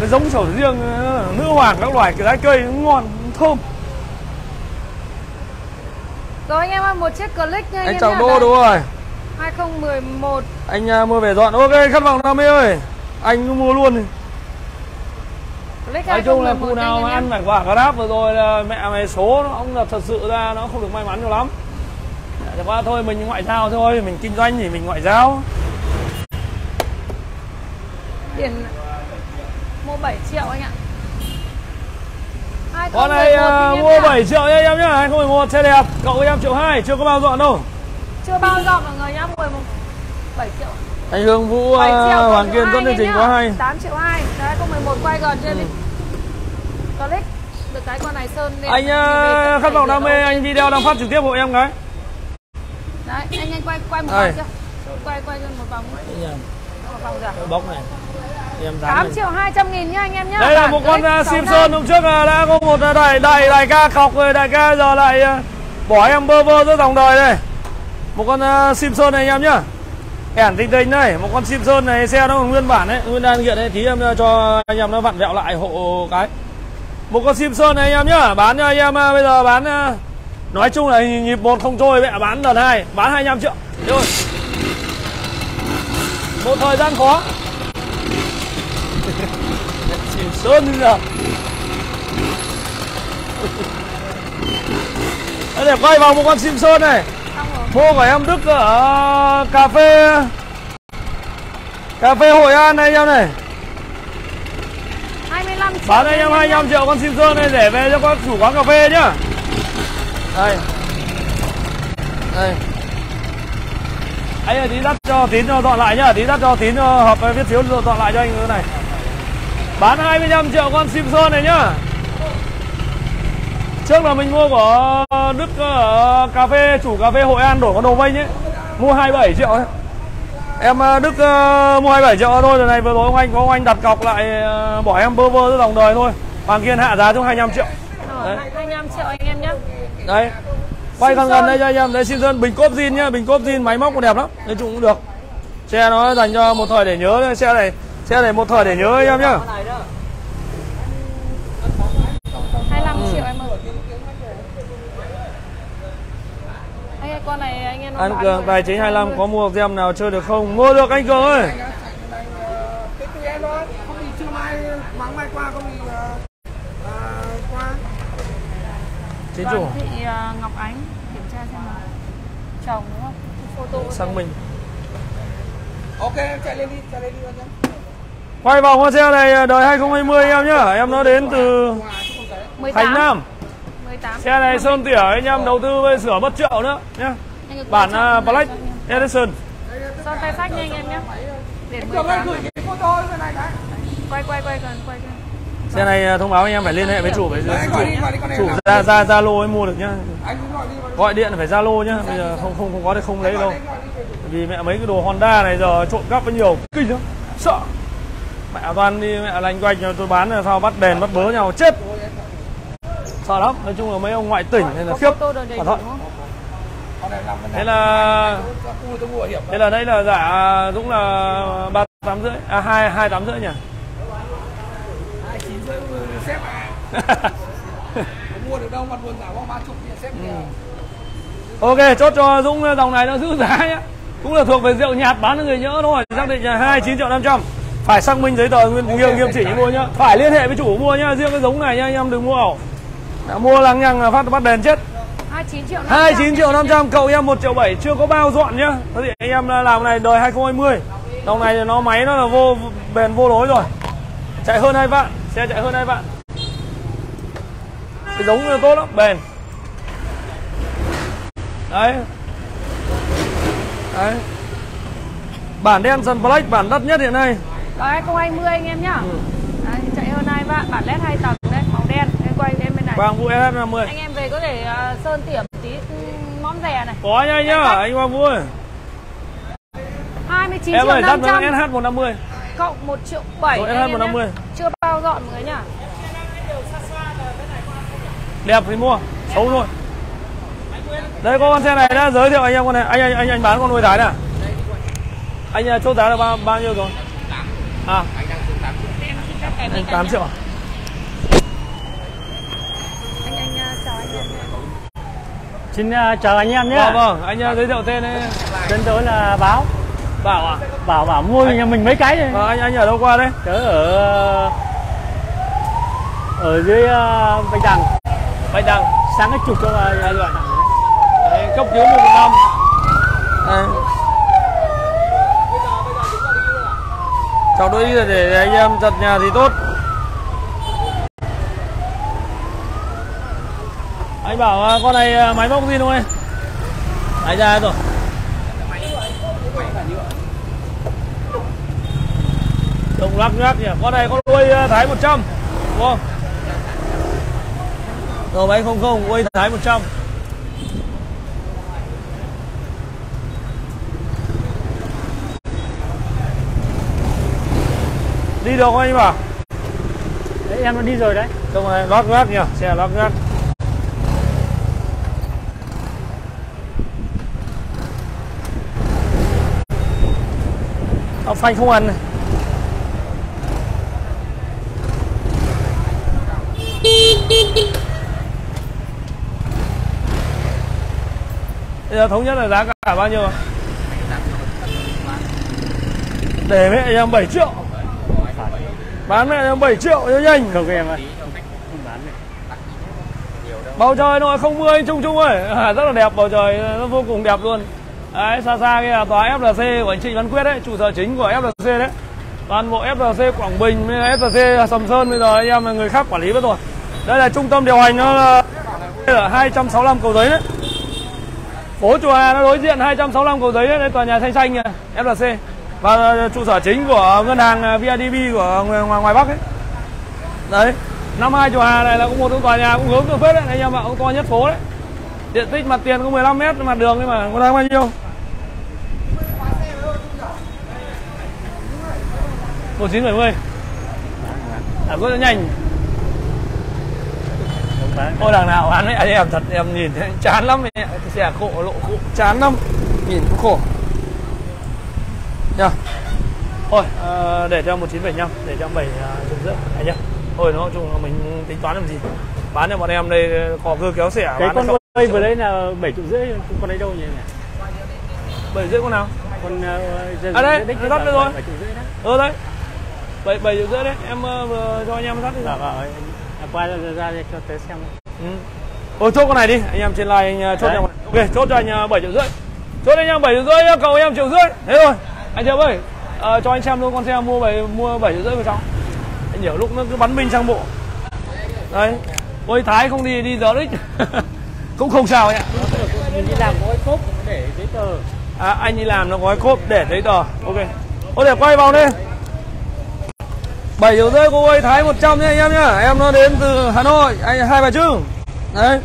Cái giống sầu riêng nữ hoàng các loài cái trái cây nó ngon, thơm. Rồi anh em ơi, một chiếc click nha anh, anh chào Đô đúng rồi. hai không một một anh à, mua về dọn. Ok, Khát vọng đam mê ơi, anh cứ mua luôn đi. Nói chung là phụ nào mà ăn phải quả Grab vừa rồi là mẹ mày số nó cũng là thật sự ra nó không được may mắn cho lắm. Để qua thôi, mình ngoại giao thôi, mình kinh doanh thì mình ngoại giao. Tiền mua bảy triệu anh ạ. Con này à, mua bảy triệu nha em nhá, hai không một một xe đẹp, cậu với em triệu hai, chưa có bao dọn đâu. Chưa bao giờ mọi người nhá, bảy triệu. Anh Hương Vũ uh, Hoàng Kiên dẫn chương trình quá hay. tám triệu hai. Đấy, không mười một quay gần trên đi. Click được cái con này sơn lên. Anh uh, Khát vọng đam mê anh video đang phát trực tiếp hộ em cái. Đấy, anh anh quay quay một vòng chưa? Quay quay một vòng. Một vòng rồi. Bóc này. Em tám triệu hai trăm nghìn nhá anh em nhá. Đây là một con uh, sim sơn hôm trước uh, đã có một uh, đại đại đại ca khọc rồi, đại ca giờ lại uh, bỏ em bơ vơ giữa dòng đời đây. Một con uh, sim sơn này anh em nhá, ẻn tinh tinh này, một con sim sơn này xe nó nguyên bản đấy, nguyên đan kiện đấy, tí em cho anh em nó vặn vẹo lại hộ cái. Một con sim sơn này anh em nhá, bán cho anh em bây giờ bán uh, nói chung là nhịp một không trôi mẹ, bán lần hai, bán hai mươi lăm triệu. Rồi. Một thời gian khó. Sim sơn bây giờ. Để quay vào một con sim sơn này. Mua của em Đức ở uh, cà phê cà phê Hội An này anh em này, hai mươi lăm triệu bán anh em hai mươi lăm triệu con sim sơn này để về cho con chủ quán cà phê nhá. Đây đây anh ơi, tí đắt cho Tín cho dọn lại nhá, tí đắt cho Tín họp viết phiếu dọn lại cho anh cái này, bán hai mươi lăm triệu con sim sơn này nhá. Trước là mình mua của Đức uh, cà phê, chủ cà phê Hội An đổi con đồ vây ấy, mua hai mươi bảy triệu ấy. Em uh, Đức uh, mua hai mươi bảy triệu thôi rồi này, vừa rồi ông anh có ông anh đặt cọc lại uh, bỏ em bơ vơ giữa dòng đời thôi. Hoàng Kiên hạ giá xuống hai mươi lăm triệu. Đấy. hai mươi lăm triệu anh em nhá. Đấy. Quay gần gần đây cho anh em, đấy xin sơn bình cốp zin nhá, bình cốp zin máy móc cũng đẹp lắm, nói chung cũng được. Xe nó dành cho một thời để nhớ, xe này, xe này một thời để nhớ anh em nhá. hai mươi lăm triệu em ơi. Anh con này anh em An Cường tài chính hai mươi lăm có mua gem nào chơi được không? Mua được anh Cường ơi. Chính chủ Thị Ngọc Ánh kiểm tra xem là chồng đúng không? Photo sang mình. Ok, chạy lên đi, chạy lên đi anh nhé. Quay vào con xe này đời hai không hai không em nhá. Em nó đến từ Thành Nam. Xe này sơn tỉa anh em đầu tư với sửa mất triệu nữa nhá. Bản uh, Black Edition. Sơn tay sách nha anh em nhá. Quay quay quay gần quay. Xe này thông báo anh em phải liên hệ với chủ, phải chủ, chủ ra ra Zalo mới mua được nhá. Gọi điện phải Zalo nhá. Bây giờ không không không có thì không lấy đâu. Vì mẹ mấy cái đồ Honda này giờ trộm cắp với nhiều kinh lắm. Sợ. Mẹ toàn đi mẹ lanh quanh tôi bán là sao bắt đèn bắt bớ nhau chết. Sợ lắm, nói chung là mấy ông ngoại tỉnh nên là khiếp. Thế là thế là đây là giả Dũng là ba tám rưỡi, à hai hai tám rưỡi nhỉ. hai chín rưỡi xếp à. đâu mà buồn giả bóng ba chục thì xếp ừ. Ok, chốt cho Dũng dòng này nó giữ giá nhá. Cũng là thuộc về rượu nhạt bán cho người nhỡ thôi. Xác định là hai mươi chín triệu năm trăm. Phải xác minh giấy tờ nguyên okay, nghiêm chỉnh mua nhá. Phải liên hệ với chủ mua nhá, riêng cái giống này nhá anh em đừng mua ẩu. Đã mua lằng nhằng là phát bắt đèn chết. hai mươi chín triệu năm trăm, cậu em một triệu bảy chưa có bao dọn nhá. Thế thì anh em làm này đời hai không hai không. Dòng này nó máy nó là vô bền vô lối rồi. Chạy hơn hai vạn, xe chạy hơn hai vạn. Cái giống nó tốt lắm, bền. Đấy. Đấy. Bản đen Sun Black bản đắt nhất hiện nay. Đó hai không hai không anh em nhá. Ừ. Đấy, chạy hơn hai vạn, bản led hai tầng đấy, màu đen. Em quay lên bên này. Quang Vũ S năm mươi. Anh em về có thể uh, sơn tỉa một tí món rẻ này. Có nha anh nhá, anh Quang Vũ ơi. hai mươi chín triệu năm trăm. Em ơi, S H một trăm năm mươi. Cộng một triệu bảy. Rồi S H một trăm năm mươi. Chưa bao dọn người nhá. Đẹp thì mua, xấu thôi. Đây có con xe này đã giới thiệu anh em con này. Anh anh anh, anh bán con nuôi thái nè. Anh chốt giá là bao bao nhiêu rồi? À, anh đang xuống tám triệu. À? Anh anh chào anh em. Xin uh, chào anh em nhé. Vâng vâng, anh uh, giới thiệu tên ấy. Tên tôi là Báo. Bảo à? Bảo bảo mua anh, nhà mình mấy cái này. À, anh anh ở đâu qua đấy? Tớ ở ở dưới uh, Bạch Đằng. Bạch Đằng, sáng cái chụp cho hai đoạn. Cấp cứu một năm. Cháu đôi là để anh em giặt nhà thì tốt. Anh Bảo con này máy móc gì đúng không em? Đấy ra rồi. Đồng lắc nhắc nhỉ. Con này con đuôi Thái một trăm đúng không? Rồi máy không không đuôi Thái một trăm. Đi được không anh Bảo? Đấy, em nó đi rồi đấy. Không này, lót gác nhỉ, xe lót gác. Ông Phanh không ăn này. Bây giờ thống nhất là giá cả bao nhiêu? Để mẹ em bảy triệu. Bán mẹ bảy triệu cho nhanh. Không em ơi. Bầu trời nó không mươi chung chung ơi. À, rất là đẹp, bầu trời nó vô cùng đẹp luôn. Đấy, xa xa kia là tòa F L C của anh Trịnh Văn Quyết đấy, trụ sở chính của F L C đấy. Toàn bộ F L C Quảng Bình, F L C Sầm Sơn bây giờ anh em là người khác quản lý với rồi. Đây là trung tâm điều hành nó là ở hai trăm sáu mươi lăm Cầu Giấy đấy. Phố Chùa Hà nó đối diện hai trăm sáu mươi lăm Cầu Giấy đấy, đấy tòa nhà xanh xanh F L C. Và trụ sở chính của ngân hàng V I D B của ngoài, ngoài Bắc ấy. Đấy, năm hai Chùa Hà này là cũng một tòa nhà cũng hướng được phết đấy, anh em ạ, cũng to nhất phố đấy. Diện tích mặt tiền có mười lăm mét, mặt đường đấy mà, có đáng bao nhiêu? một chín bảy mươi. Làm rất nhanh. Ôi đằng nào ăn ấy, anh em thật em nhìn thấy chán lắm ấy. Cái xe khổ, lộ khổ, chán lắm. Nhìn cũng khổ. Nha. Thôi à, để cho một chín bảy lăm, để cho bảy triệu rưỡi anh nhá. Thôi nó chung là mình tính toán làm gì. Bán cho bọn em đây có cơ kéo xẻ. Cái con đây vừa đấy là bảy triệu rưỡi, con đấy đâu nhỉ? bảy triệu rưỡi con nào? Con uh, à đây, dắt đây rồi. Ờ đấy. bảy triệu rưỡi đấy, em vừa uh, cho anh em dắt đi. Dạ vâng, em qua ra, ra đây cho tới xem. Ừ. Ôi chốt con này đi, anh em trên live anh chốt đấy. Em. Ok, chốt cho anh bảy triệu rưỡi. Chốt anh em bảy triệu rưỡi, cậu em triệu rưỡi. Thế rồi. Anh Diệp ơi, à, cho anh xem luôn con xe mua bảy mua bảy triệu rưỡi vào trong. Anh hiểu lúc nó cứ bắn binh sang bộ. Đấy, ôi Thái không đi đi giờ đấy. Cũng không sao nhỉ. Anh đi làm có cái cốp để giấy tờ. À, anh đi làm nó có cái cốp để giấy tờ. Ok. Ô để quay vào đi. bảy triệu rưỡi của ôi Thái một trăm nhá anh em nhá. Em nó đến từ Hà Nội, anh Hai Bà Trưng. Đấy.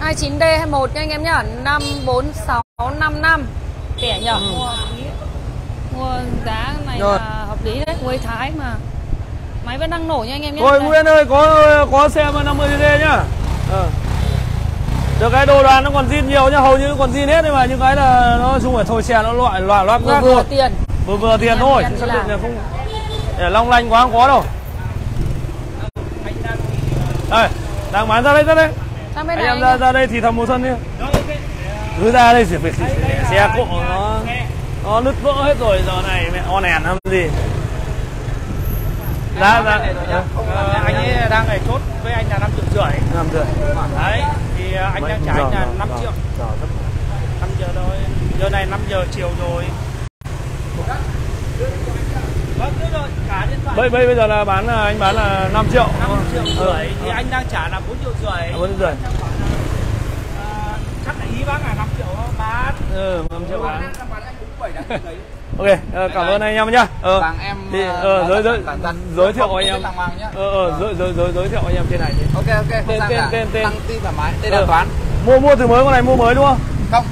hai chín D hai mốt nha anh em nhá. năm bốn sáu năm năm. Rẻ nhỉ. Mua giá này rồi. Là hợp lý đấy, quê Thái mà máy vẫn đang nổ nha anh em nhé. Thôi Nguyễn ơi, có có xe năm mươi D nhá. Ờ. Được cái đồ đoàn nó còn zin nhiều nhá, hầu như còn zin hết nhưng mà những cái là nó chung phải thôi xe nó loại loại loạt vừa, vừa tiền. Vừa vừa tiền thôi, xác định là không để long lanh quá không có đâu. Đây, đang bán ra đấy ra đấy. Sang bên anh này em ra, ra đây thì thầm mùa xuân đi. Cứ ra đây phải xỉ xe cộ nó nó nứt vỡ hết rồi, giờ này mẹ on ẻn làm gì. Ra ra anh ấy đang ở chốt với anh là năm triệu rưỡi. Năm rưỡi. Đấy thì anh đang trả anh là năm triệu. Năm giờ rồi. Giờ này năm giờ chiều rồi. Bây bây bây giờ là bán là anh bán là năm triệu. năm triệu rưỡi thì anh đang trả là bốn triệu rưỡi. bốn triệu rưỡi. Chắc là ý bác là năm triệu bán. Ừ, năm triệu bán. Ok, cảm ơn anh em nhá. Ờ. Vàng em giới giới giới thiệu anh em. Ờ giới giới giới giới thiệu anh em trên này đi. Ok ok, tên tên tên tên. Tăng tin thoải mái. Tên là Toán. Mua mua từ mới con này mua mới đúng không? Không.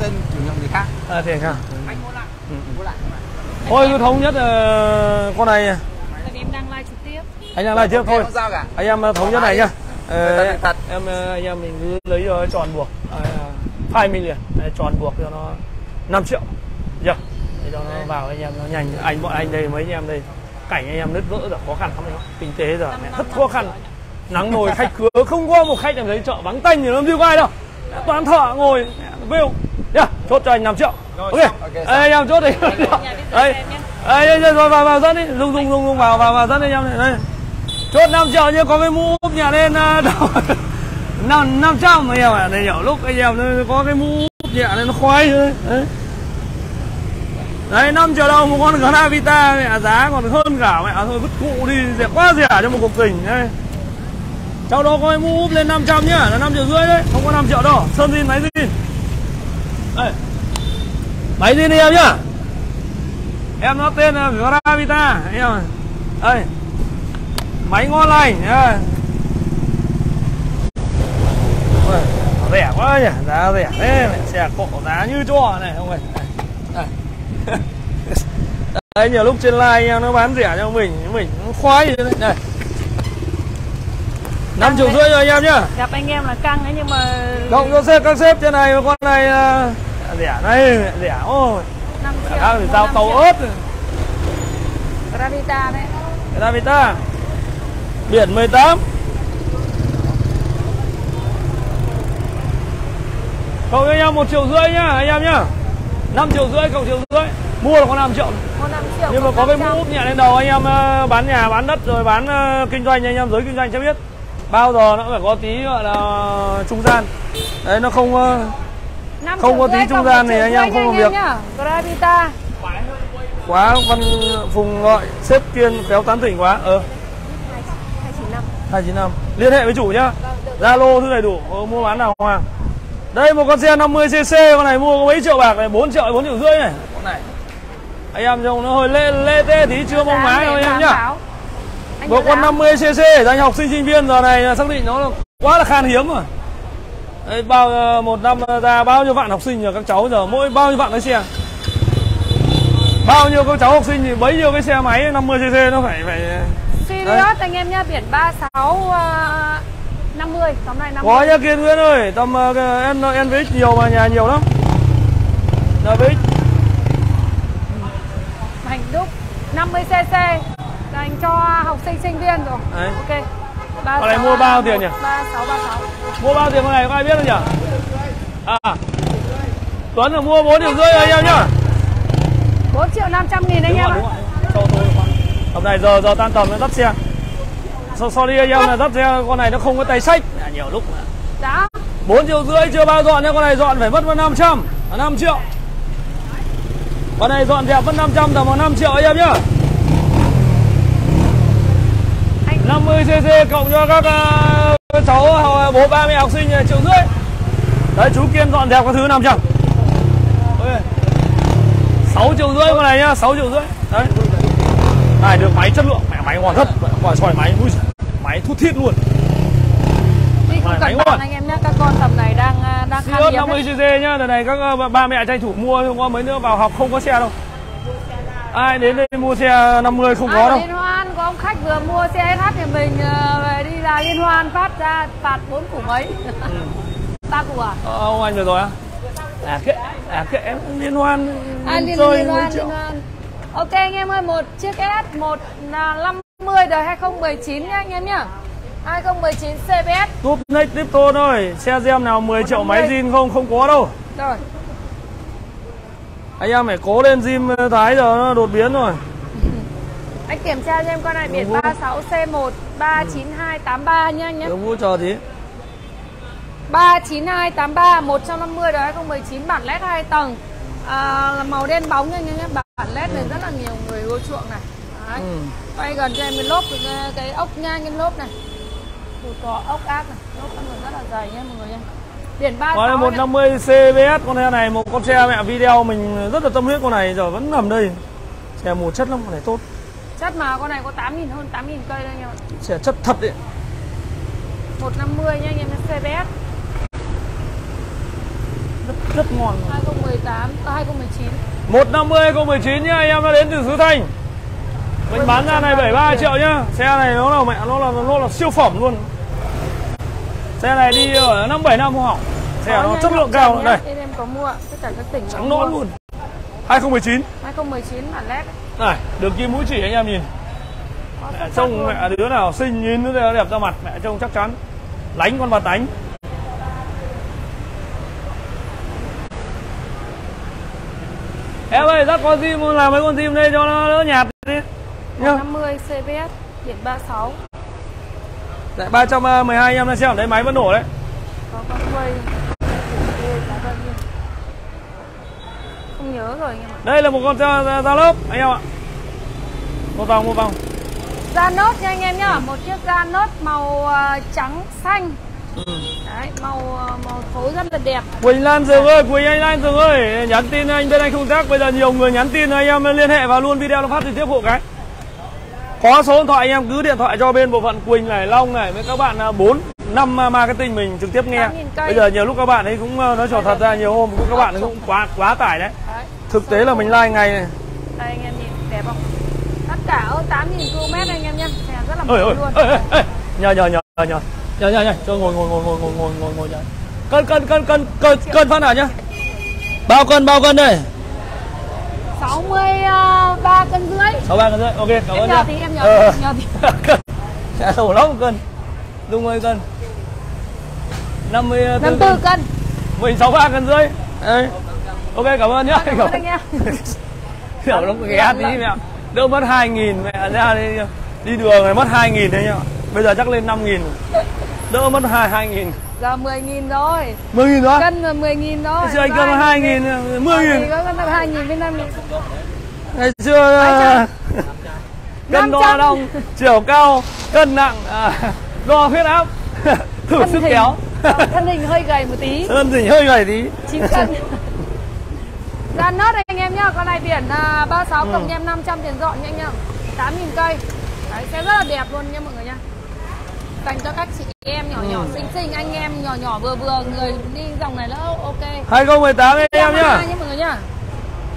Tên chủ nhân người khác. Ờ thì khác. Anh mua lại. Mua lại. Thôi cứ thống nhất uh, con này. Tại vì em đang live trực tiếp. Anh đang live trước thôi. Anh em thống nhất này nhá. Ờ, thật. Em anh em mình cứ lấy rồi tròn buộc. Phai mình liền, tròn buộc cho nó năm triệu. Giờ để cho nó vào anh em nó nhanh. Anh bọn anh đây mấy anh em đây. Cảnh anh em nứt vỡ rồi khó khăn lắm đấy. Kinh tế giờ rất khó khăn. Nắng ngồi khách khứa không có một khách làm giấy chợ vắng tanh thì nó không có ai đâu. Toàn thợ ngồi view. Nhá, chốt cho anh năm triệu. Rồi, ok, okay anh em chốt đi. Đây, đây, đây, vào vào dẫn đi, dùng dùng dùng dùng vào vào vào dẫn đi em này. Đây. Chốt năm triệu nhưng có cái mũ úp nhà lên đâu. năm năm trăm anh em ạ, này nhiều lúc anh em có cái mũ úp nhà lên nó khoái thôi. Đấy. Đấy, năm triệu đồng một con Granada Vita mẹ giá còn hơn cả mẹ thôi, vứt cụ đi rẻ quá rẻ cho một cuộc tình đấy. Cháu đó có cái mũ úp lên năm trăm nhá, là năm triệu rưỡi đấy, không có năm triệu đâu. Sơn zin máy zin. Đây. Máy zin đi em nhá. Em nó tên là Gravita em ơi. Đây. Máy ngon lành. Ôi, rẻ quá nhỉ, giá rẻ thế, xe cộ giá như trò này không ơi. Đây. Đấy, nhiều lúc trên live em nó bán rẻ cho mình, mình nó khoái như thế này. năm triệu rưỡi rồi anh em nhá. Gặp anh em là căng đấy nhưng mà động cho sếp các sếp trên này con này là rẻ này, rẻ ôi. năm triệu. Giao tàu ớt. Gravita đấy. Gravita. Biển mười tám. Cậu anh em một triệu rưỡi nhá, anh em nhá. năm triệu rưỡi cộng một triệu rưỡi. Mua là có năm triệu. Có năm triệu. Nhưng mà có cái mũ úp nhẹ lên đầu anh em bán nhà, bán đất rồi bán kinh doanh anh em giới kinh doanh cho biết. Bao giờ nó phải có tí gọi là trung gian. Đấy nó không không có tí trung gian thì anh em không có việc. Gravita. Quá Văn Phùng gọi sếp Kiên khéo tán tỉnh quá. Ờ. hai chín năm. Liên hệ với chủ nhá. Zalo thứ này đủ, mua bán nào Hoàng. Đây một con xe năm mươi xê xê con này mua có mấy triệu bạc này, bốn triệu, bốn triệu rưỡi này. Con này. Anh em trông nó hơi lê lê tê tí chưa bóng mái thôi em nhá. Một con năm mươi xê xê dành học sinh sinh viên giờ này xác định nó quá là khan hiếm rồi. Đấy, bao một năm ra bao nhiêu bạn học sinh rồi các cháu giờ mỗi bao nhiêu bạn cái xe. Bao nhiêu các cháu học sinh thì bấy nhiêu cái xe máy năm mươi xê xê nó phải phải Sirius anh em nhá, biển ba sáu năm mươi, tóm này năm mươi. Có nhá Kiên Nguyễn ơi, tầm uh, en vê ích nhiều mà nhà nhiều lắm. en vê ích. Hành Đúc năm mươi xê xê dành cho học sinh sinh viên rồi. Đấy. Ok. ba, con này mua bao tiền nhỉ? ba sáu ba sáu. Mua bao tiền con này có ai biết không nhỉ? À. Tuấn là mua bốn triệu rưỡi anh em nhá. bốn triệu năm trăm nghìn anh em ạ. Hôm nay giờ giờ tan tầm nó dắt xe. Sorry anh em là dắt xe con này nó không có tay sách. À, nhiều lúc mà. Đã. bốn triệu rưỡi chưa bao dọn nha, con này dọn phải mất vào năm trăm, năm triệu. Con này dọn đẹp mất năm trăm tầm vào năm triệu anh em nhá. Anh... năm mươi xê xê cộng cho các uh, cháu bố ba mẹ học sinh một triệu rưỡi. Đấy chú Kiên dọn đẹp có thứ năm trăm. Okay. sáu triệu rưỡi con này nhá, sáu triệu rưỡi. Đấy. Này được máy chất lượng, mẹ máy ngon rất, quả xoài máy, ui, máy thút thít luôn. Đi không cần ngon anh em nhá, các con tầm này đang đang khan hiếm. năm mươi xê xê nhá, đợt này các ba mẹ tranh thủ mua, không có mấy nữa vào học không có xe đâu. Ai đến đây mua xe năm mươi không có đâu. Liên hoan có ông khách vừa mua xe ét hát thì mình về đi là liên hoan phát ra phạt bốn củ mấy. Ba củ à? Ờ, ông anh được rồi á. À kệ, à kệ em liên hoan. À liên hoan, liên hoan. Ok anh em ơi, một chiếc ét một năm mươi đời hai không một chín nhá anh em nhá. hai không một chín xê bê ét. Túp nếch tiếp tôn thôi. Xe gem nào mười triệu máy zin không? Không có đâu. Rồi. Anh em phải cố lên zin Thái giờ nó đột biến rồi. Anh kiểm tra cho em con này biển ba sáu C một ba chín hai tám ba nhé anh nhé. Đường vũ chờ tí. ba chín hai tám ba một trăm năm mươi đó hai không một chín bản led hai tầng. À, là màu đen bóng anh nhé. Bản led này rất là nhiều người ưa chuộng này. Đấy. Ừ. Quay gần cho em cái lốp cái, cái ốc nha, cái lốp này. Ủa, có ốc ác này, lốp con người rất là dày nhé mọi người nhé. Biển ba sáu một trăm năm mươi xê bê ét con xe này, một con xe mẹ video mình rất là tâm huyết con này giờ vẫn nằm đây. Xe mùa chất lắm, con này tốt. Chất mà con này có tám nghìn hơn tám nghìn cây đây nha. Xe chất thật đấy. một trăm năm mươi nha anh em xê bê ét. Rất rất ngon. hai không một tám à, hai không một chín. một trăm năm mươi hai không một chín nhá, anh em đã đến từ xứ Thanh. Mình bán ra này bảy mươi ba triệu nhá. Xe này nó là mẹ nó là nó là siêu phẩm luôn. Xe này đi ở năm bảy năm không hỏng. Xe có nó chất lượng cao nhá. Đây. Em có mua tất cả các tỉnh trắng nõn luôn. hai không một chín. hai không một chín bản led. Này, đường kim mũi chỉ anh em nhìn. Mẹ trông mẹ đứa nào xinh nhìn nó đẹp ra mặt, mẹ trông chắc chắn. Lánh con bà tánh. Em ơi, dắt con zin muốn làm mấy con zin đây cho nó đỡ nhạt đi. một trăm năm mươi xê bê ét điện ba sáu. Lại ba trăm mười hai anh em đang xem, đấy máy vẫn nổ đấy. Có con quay. Không nhớ rồi anh em ạ. Đây là một con da, da lốp anh em ạ. Một vòng một vòng. Da nốt nha anh em nhá, ừ. Một chiếc da nốt màu trắng xanh. Ừ. Đấy, màu màu phối rất là đẹp. Quỳnh Lan Dường ơi, Quỳnh Anh Lan Dường ơi, nhắn tin anh bên anh không rác, bây giờ nhiều người nhắn tin anh em liên hệ vào luôn video nó phát trực tiếp hộ cái. Có số điện thoại anh em cứ điện thoại cho bên bộ phận Quỳnh này, Long này với các bạn bốn năm marketing mình trực tiếp nghe. Bây giờ nhiều lúc các bạn ấy cũng nói trò thật ra nhiều hôm cũng các bạn ấy cũng quá quá tải đấy. Thực tế là mình like ngày này. Đây anh em nhìn đẹp không? Tất cả hơn tám nghìn ki lô mét anh em nhá. Rất là mệt luôn. Nhờ nhờ nhờ nhờ. Nhờ nhờ nhờ, cho ngồi ngồi ngồi ngồi ngồi ngồi ngồi ngồi nhờ. Cân cân cân cân cân cân phát nào nhá. Bao cân bao cân đây? sáu mươi ba cân rưỡi. sáu mươi ba cân rưỡi. Ok, cảm ơn. Em nhờ thì em nhờ, ờ. nhờ thì. Sẽ đổ lắm một cân. Đúng mười cân. năm mươi tư cân. Mình sáu mươi ba cân rưỡi. Đấy. Ok, cảm ơn nhá. Cảm ơn anh em. Kiểu nó ghé tí mẹ. Đỡ mất hai nghìn mẹ ra đi. Đi đường này mất hai nghìn đấy nhá. Bây giờ chắc lên năm nghìn. Đỡ mất hai nghìn. Giờ mười nghìn rồi. mười nghìn rồi. Cân là mười nghìn rồi. Ngày xưa anh cân hai nghìn, mười nghìn. Có cân hai nghìn với năm nghìn. Ngày xưa cân đo đong, chiều cao, cân nặng, đo huyết áp, thử sức kéo. Thân hình hơi gầy một tí. Thân hình hơi gầy tí. chín cân. Ra nốt anh em nhá, con này biển ba sáu cộng em năm trăm tiền dọn nha anh nhá. tám nghìn cây. Đấy, sẽ rất là đẹp luôn nha mọi người nha. Dành cho các chị em nhỏ nhỏ xinh xinh, anh em nhỏ nhỏ vừa vừa, người đi dòng này là ok. hai không một tám anh em nhá. nhá.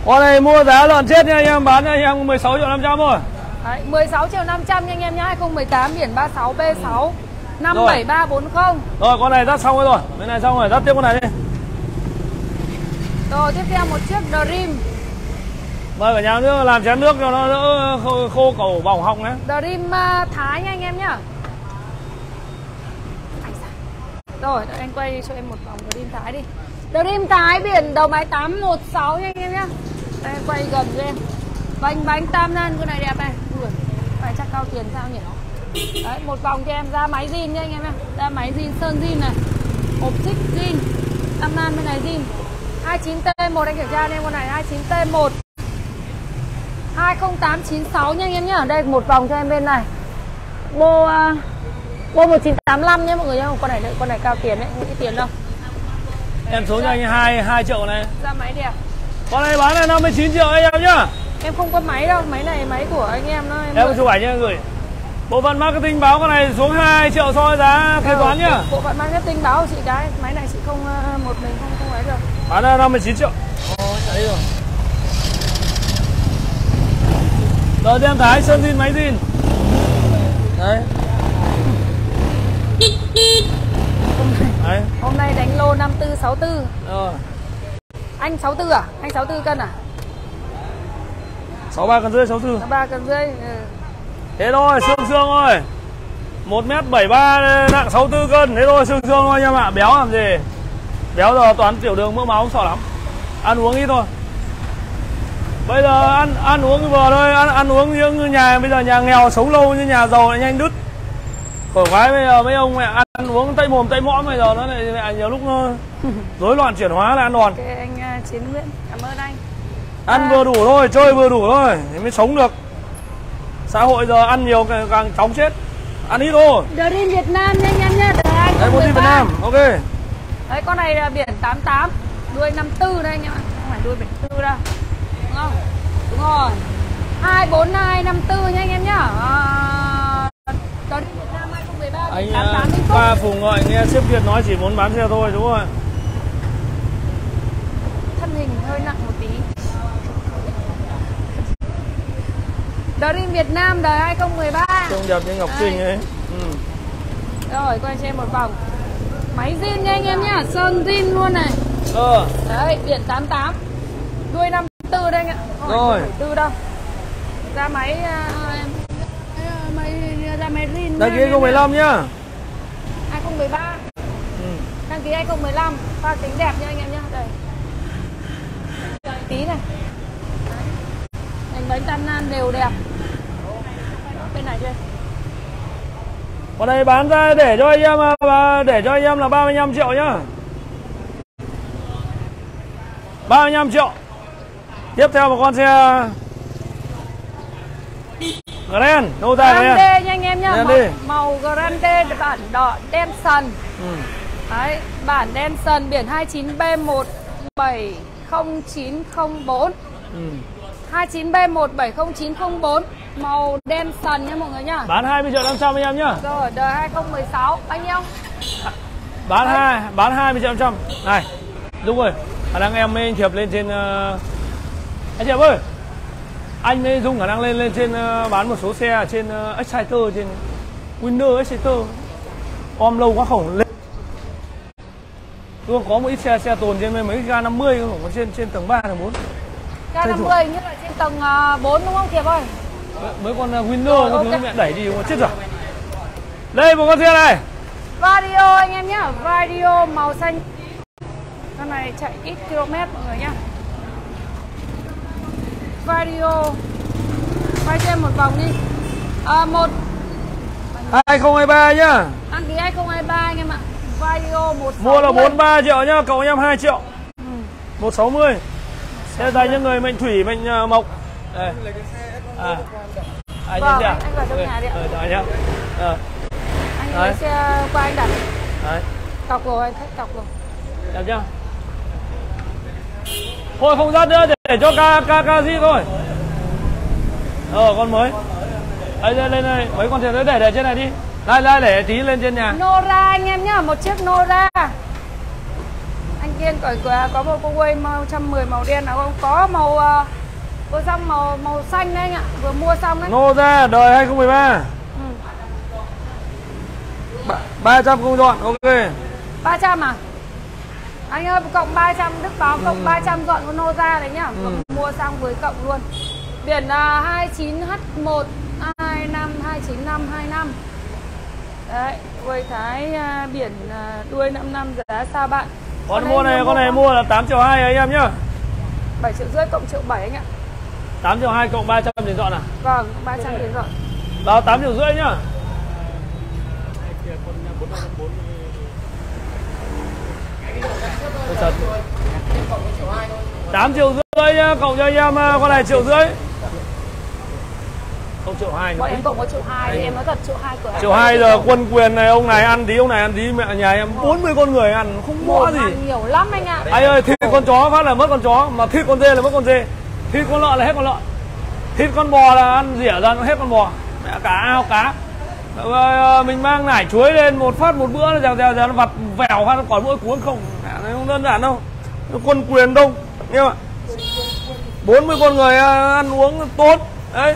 Con này mua giá lợn chết nha anh em, bán cho anh em mười sáu triệu năm trăm thôi. Đấy, mười sáu triệu năm trăm nha anh em nhá. hai không một tám biển ba sáu B sáu năm bảy ba bốn không. Rồi con này dắt xong rồi rồi. Bên này xong rồi, dắt tiếp con này đi. Rồi tiếp theo một chiếc Dream. Mời cả nhà nữa làm chén nước cho nó đỡ khô, khô cổ bỏng họng đấy. Dream uh, Thái nha anh em nhá. Rồi, đợi anh quay cho em một vòng Dream Thái đi. Dream Thái biển đầu máy tám một sáu nha anh em nhá. Đây quay gần cho em. Bánh bánh tam nan con này đẹp này. Ui, phải chắc cao tiền sao nhỉ? Đấy, một vòng cho em ra máy zin nha anh em nhá. Ra máy zin sơn zin này. Hộp xích zin. Tam nan bên này zin. hai chín T một anh kiểm tra cho em con này hai chín T một. hai không tám chín sáu nha anh em nhá. Đây một vòng cho em bên này. Bô uh... Bô một chín tám lăm nhé mọi người nhé. Con này con này cao tiền đấy, không ít tiền đâu. Em số cho anh hai hai triệu này. Ra máy đẹp. Con này bán là năm mươi chín triệu anh em nhá. Em không có máy đâu, máy này máy của anh em đó. Em, em có chụp ảnh nhá gửi. Bộ phận marketing báo con này xuống hai triệu so với giá kế toán nhá. Bộ phận marketing báo chị cái máy này chị không một mình không không ấy được. Bán là năm mươi chín triệu. Ồ, đấy rồi. Rồi đem Thái sơn zin máy zin. Đấy. Đấy. Hôm nay đánh lô năm tư sáu tư. Ờ. Anh sáu tư à? Anh sáu tư cân à? sáu ba cân rưỡi sáu tư. sáu ba cân rưỡi. Ừ. Thế thôi, xương xương thôi. một mét bảy ba nặng sáu mươi tư cân. Thế thôi, xương xương thôi anh em ạ. Béo làm gì. Béo giờ toàn tiểu đường mỡ máu, sợ lắm. Ăn uống ít thôi. Bây giờ ăn ăn uống vừa thôi, ăn ăn uống như nhà bây giờ nhà nghèo sống lâu như nhà giàu lại nhanh đứt. Khổ quái bây giờ mấy ông mẹ ăn, ăn uống tây mồm tây mõm bây giờ nó lại, lại nhiều lúc rối loạn chuyển hóa là ăn đòn. Okay, anh Chiến Nguyễn, cảm ơn anh. Ăn à. vừa đủ thôi, chơi vừa đủ thôi thì mới sống được. Xã hội giờ ăn nhiều càng, càng chóng chết. Ăn ít thôi. Đưa đi Việt Nam nha anh em nhá. Đây muốn đi Việt Nam, ok. Đấy, con này là biển tám tám, đuôi năm tư đây anh em ạ. Không phải đuôi bảy tư đâu. Đúng không? Đúng rồi. hai bốn hai năm tư nha anh em nhá. À, đó đi Việt Nam hai không một ba. Anh ba Phùng gọi nghe xếp Việt nói chỉ muốn bán xe thôi, đúng rồi. Thân hình hơi nặng một tí. Dream Việt Nam đời hai không một ba. Trông đẹp như Ngọc Trinh ấy. Ừ. Rồi quay cho em một vòng. Máy zin nha anh em nhá, sơn zin luôn này. Ờ. Đấy, biển tám tám. Đuôi năm tư đây anh ạ. Rồi. Tư đâu. Ra máy uh, máy ra máy zin. Đăng ký hai không một năm nhá. hai không một ba. Ừ. Đăng ký hai không một năm, pha kính đẹp nha anh em nhá. Đây. Đây tí này. Bánh tan nan đều đẹp. Bên này đây. Con này bán ra để cho anh em để cho anh em là ba mươi lăm triệu nhá. ba mươi lăm triệu. Tiếp theo một con xe Grand, đâu ta Grand nha anh em nhá. Màu, màu Grand bản đỏ đen sần. Ừ. Đấy, bản đen sần biển hai chín B một bảy không chín không bốn. Ừ. hai chín B một bảy không chín không bốn màu đen sần nha mọi người nhá. Bán hai mươi triệu năm trăm anh em nhá. Rồi đời hai không một sáu bao nhiêu? Bán đấy. hai bán hai mươi triệu năm trăm. Này. Đúng rồi. Khả năng em mới Thiệp lên trên uh... anh Thiệp ơi. Anh mới dùng khả năng lên lên trên uh, bán một số xe trên uh, Exciter trên Winner Exciter. Om lâu quá khổng lên. Tôi có một ít xe xe tồn trên mấy ga năm mươi của trên trên tầng ba tầng bốn. Ga năm mươi như là trên tầng bốn đúng không Thiệp ơi? Mấy con Winner cái thứ mẹ đẩy đi mà chết rồi. Đây một con xe này. Vario anh em nhá, Vario màu xanh. Con này chạy ít km mọi người nhá. Vario. Quay thêm một vòng đi. À, một hai không hai ba nhá. Đăng ký hai không hai ba anh em ạ. Vario một sáu không. Mua là bốn mươi ba triệu nhá, cậu em hai triệu. Ừ. một sáu mươi. Đây là những người mệnh thủy, mệnh uh, mộc. Đây. À. À, vâng, anh, anh vào trong okay. Nhà đi ạ. Ờ, rồi nhá. Ờ. Anh lấy xe qua anh đặt. Đấy. Cọc rồi, anh khách cọc rồi. Đẹp chưa? Thôi không ra nữa, để, để cho ca ca ca gì thôi. Ờ, con mới. Ấy lên lên đây, mấy con thuyền để để trên này đi. Đây đây để tí lên trên nhà. Nora anh em nhá, một chiếc Nora. Kiên cởi cửa có một cô quay màu một trăm mười màu đen nào không? Có màu uh, vừa xong màu màu xanh đấy anh ạ, vừa mua xong đấy. Nô ra đời hai không một ba. Ừ. ba trăm không dọn, ok. ba trăm à? Anh ơi cộng ba trăm Đức Báo cộng ừ. ba trăm dọn con Nô ra đấy nhá. Ừ. Mua xong với cộng luôn. Biển là uh, hai chín H một hai năm hai chín năm hai năm. Đấy, quay Thái uh, biển uh, đuôi năm năm giá xa bạn. Con, con mua này, con này mua là tám triệu hai anh em nhá. bảy triệu rưỡi cộng một triệu bảy anh ạ. tám triệu hai cộng ba trăm tiền dọn à? Vâng, ba trăm tiền dọn. Đó tám triệu rưỡi nhá. tám triệu rưỡi nhá, cộng cho anh em con này triệu rưỡi. Không triệu hai nữa. Em cộng có triệu hai em nói thật triệu hai cửa. triệu hai giờ quân quyền này ông này ăn tí ông này ăn tí mẹ nhà em bốn mươi con người ăn không mua gì. Nhiều lắm anh ạ. Anh ơi thịt con chó phát là mất con chó mà thịt con dê là mất con dê. Thịt con lợn là hết con lợn. Thịt con bò là ăn rỉa ra nó hết con bò. Mẹ cá ao cá. Rồi mình mang nải chuối lên một phát một bữa nó dèo dèo dèo nó vặt vèo phát còn mỗi cuốn không. Mẹ nó không đơn giản đâu. Quân quyền đông em ạ. bốn mươi con người ăn uống tốt. Đấy.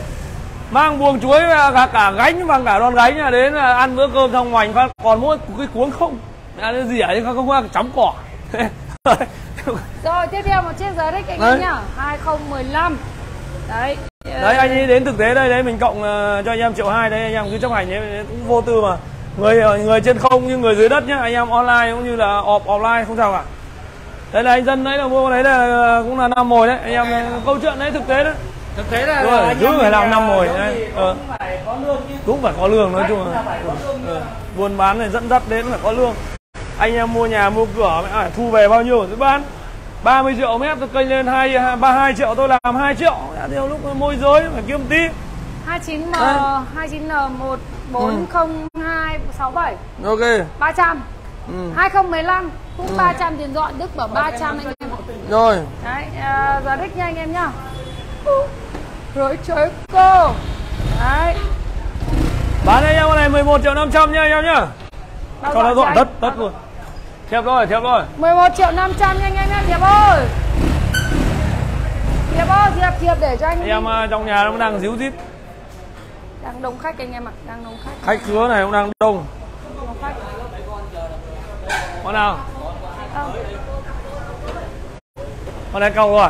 Mang buồng chuối và cả gánh và cả đòn gánh đến ăn bữa cơm xong hoành phát còn mỗi cái cuống không nó rỉa chứ không có chấm cỏ. Rồi tiếp theo một chiếc giới đích anh em nhá, hai không một năm. Đấy, Đấy, anh ấy đến thực tế đây đấy, mình cộng cho anh em triệu hai đấy, anh em cứ chấp hành đấy, cũng vô tư mà. Người người trên không như người dưới đất nhá, anh em online cũng như là off, offline không sao cả. Đấy là anh dân đấy là mua đấy là cũng là năm mồi đấy, anh em okay. Câu chuyện đấy thực tế đấy. Thực tế là rồi, anh em phải làm năm mồi đấy. Ờ. Phải có lương chứ. Cũng phải có lương nói đấy, chung là. Ừ. Buôn bán này dẫn dắt đến phải có lương. Anh em mua nhà mua cửa à, thu về bao nhiêu rồi bán. ba mươi triệu mét tôi kênh lên hai ba hai triệu, tôi làm hai triệu. Đã theo lúc môi giới phải kiếm tí. hai chín N một bốn không hai sáu bảy. Ok. ba trăm. Ừ. hai không một năm cũng ừ. ba trăm tiền dọn, Đức bảo ba trăm anh em. Rồi. Đấy, à, giá đích nha anh em nhá. Rồi trời cô. Đấy. Bán anh em con này mười một triệu năm trăm nha anh em nhá. Cho nó dọn đất, đất luôn. Thiệp rồi, thiệp rồi. mười một triệu năm trăm nha anh em nhá, Thiệp ơi. Thiệp ơi, thiệp thiệp để cho anh. Anh em trong nhà nó đang díu dít. Đang đông khách anh em ạ, đang đông khách. Khách khứa này cũng đang đông. Đông khách. Con nào? Không. Con này cầu rồi.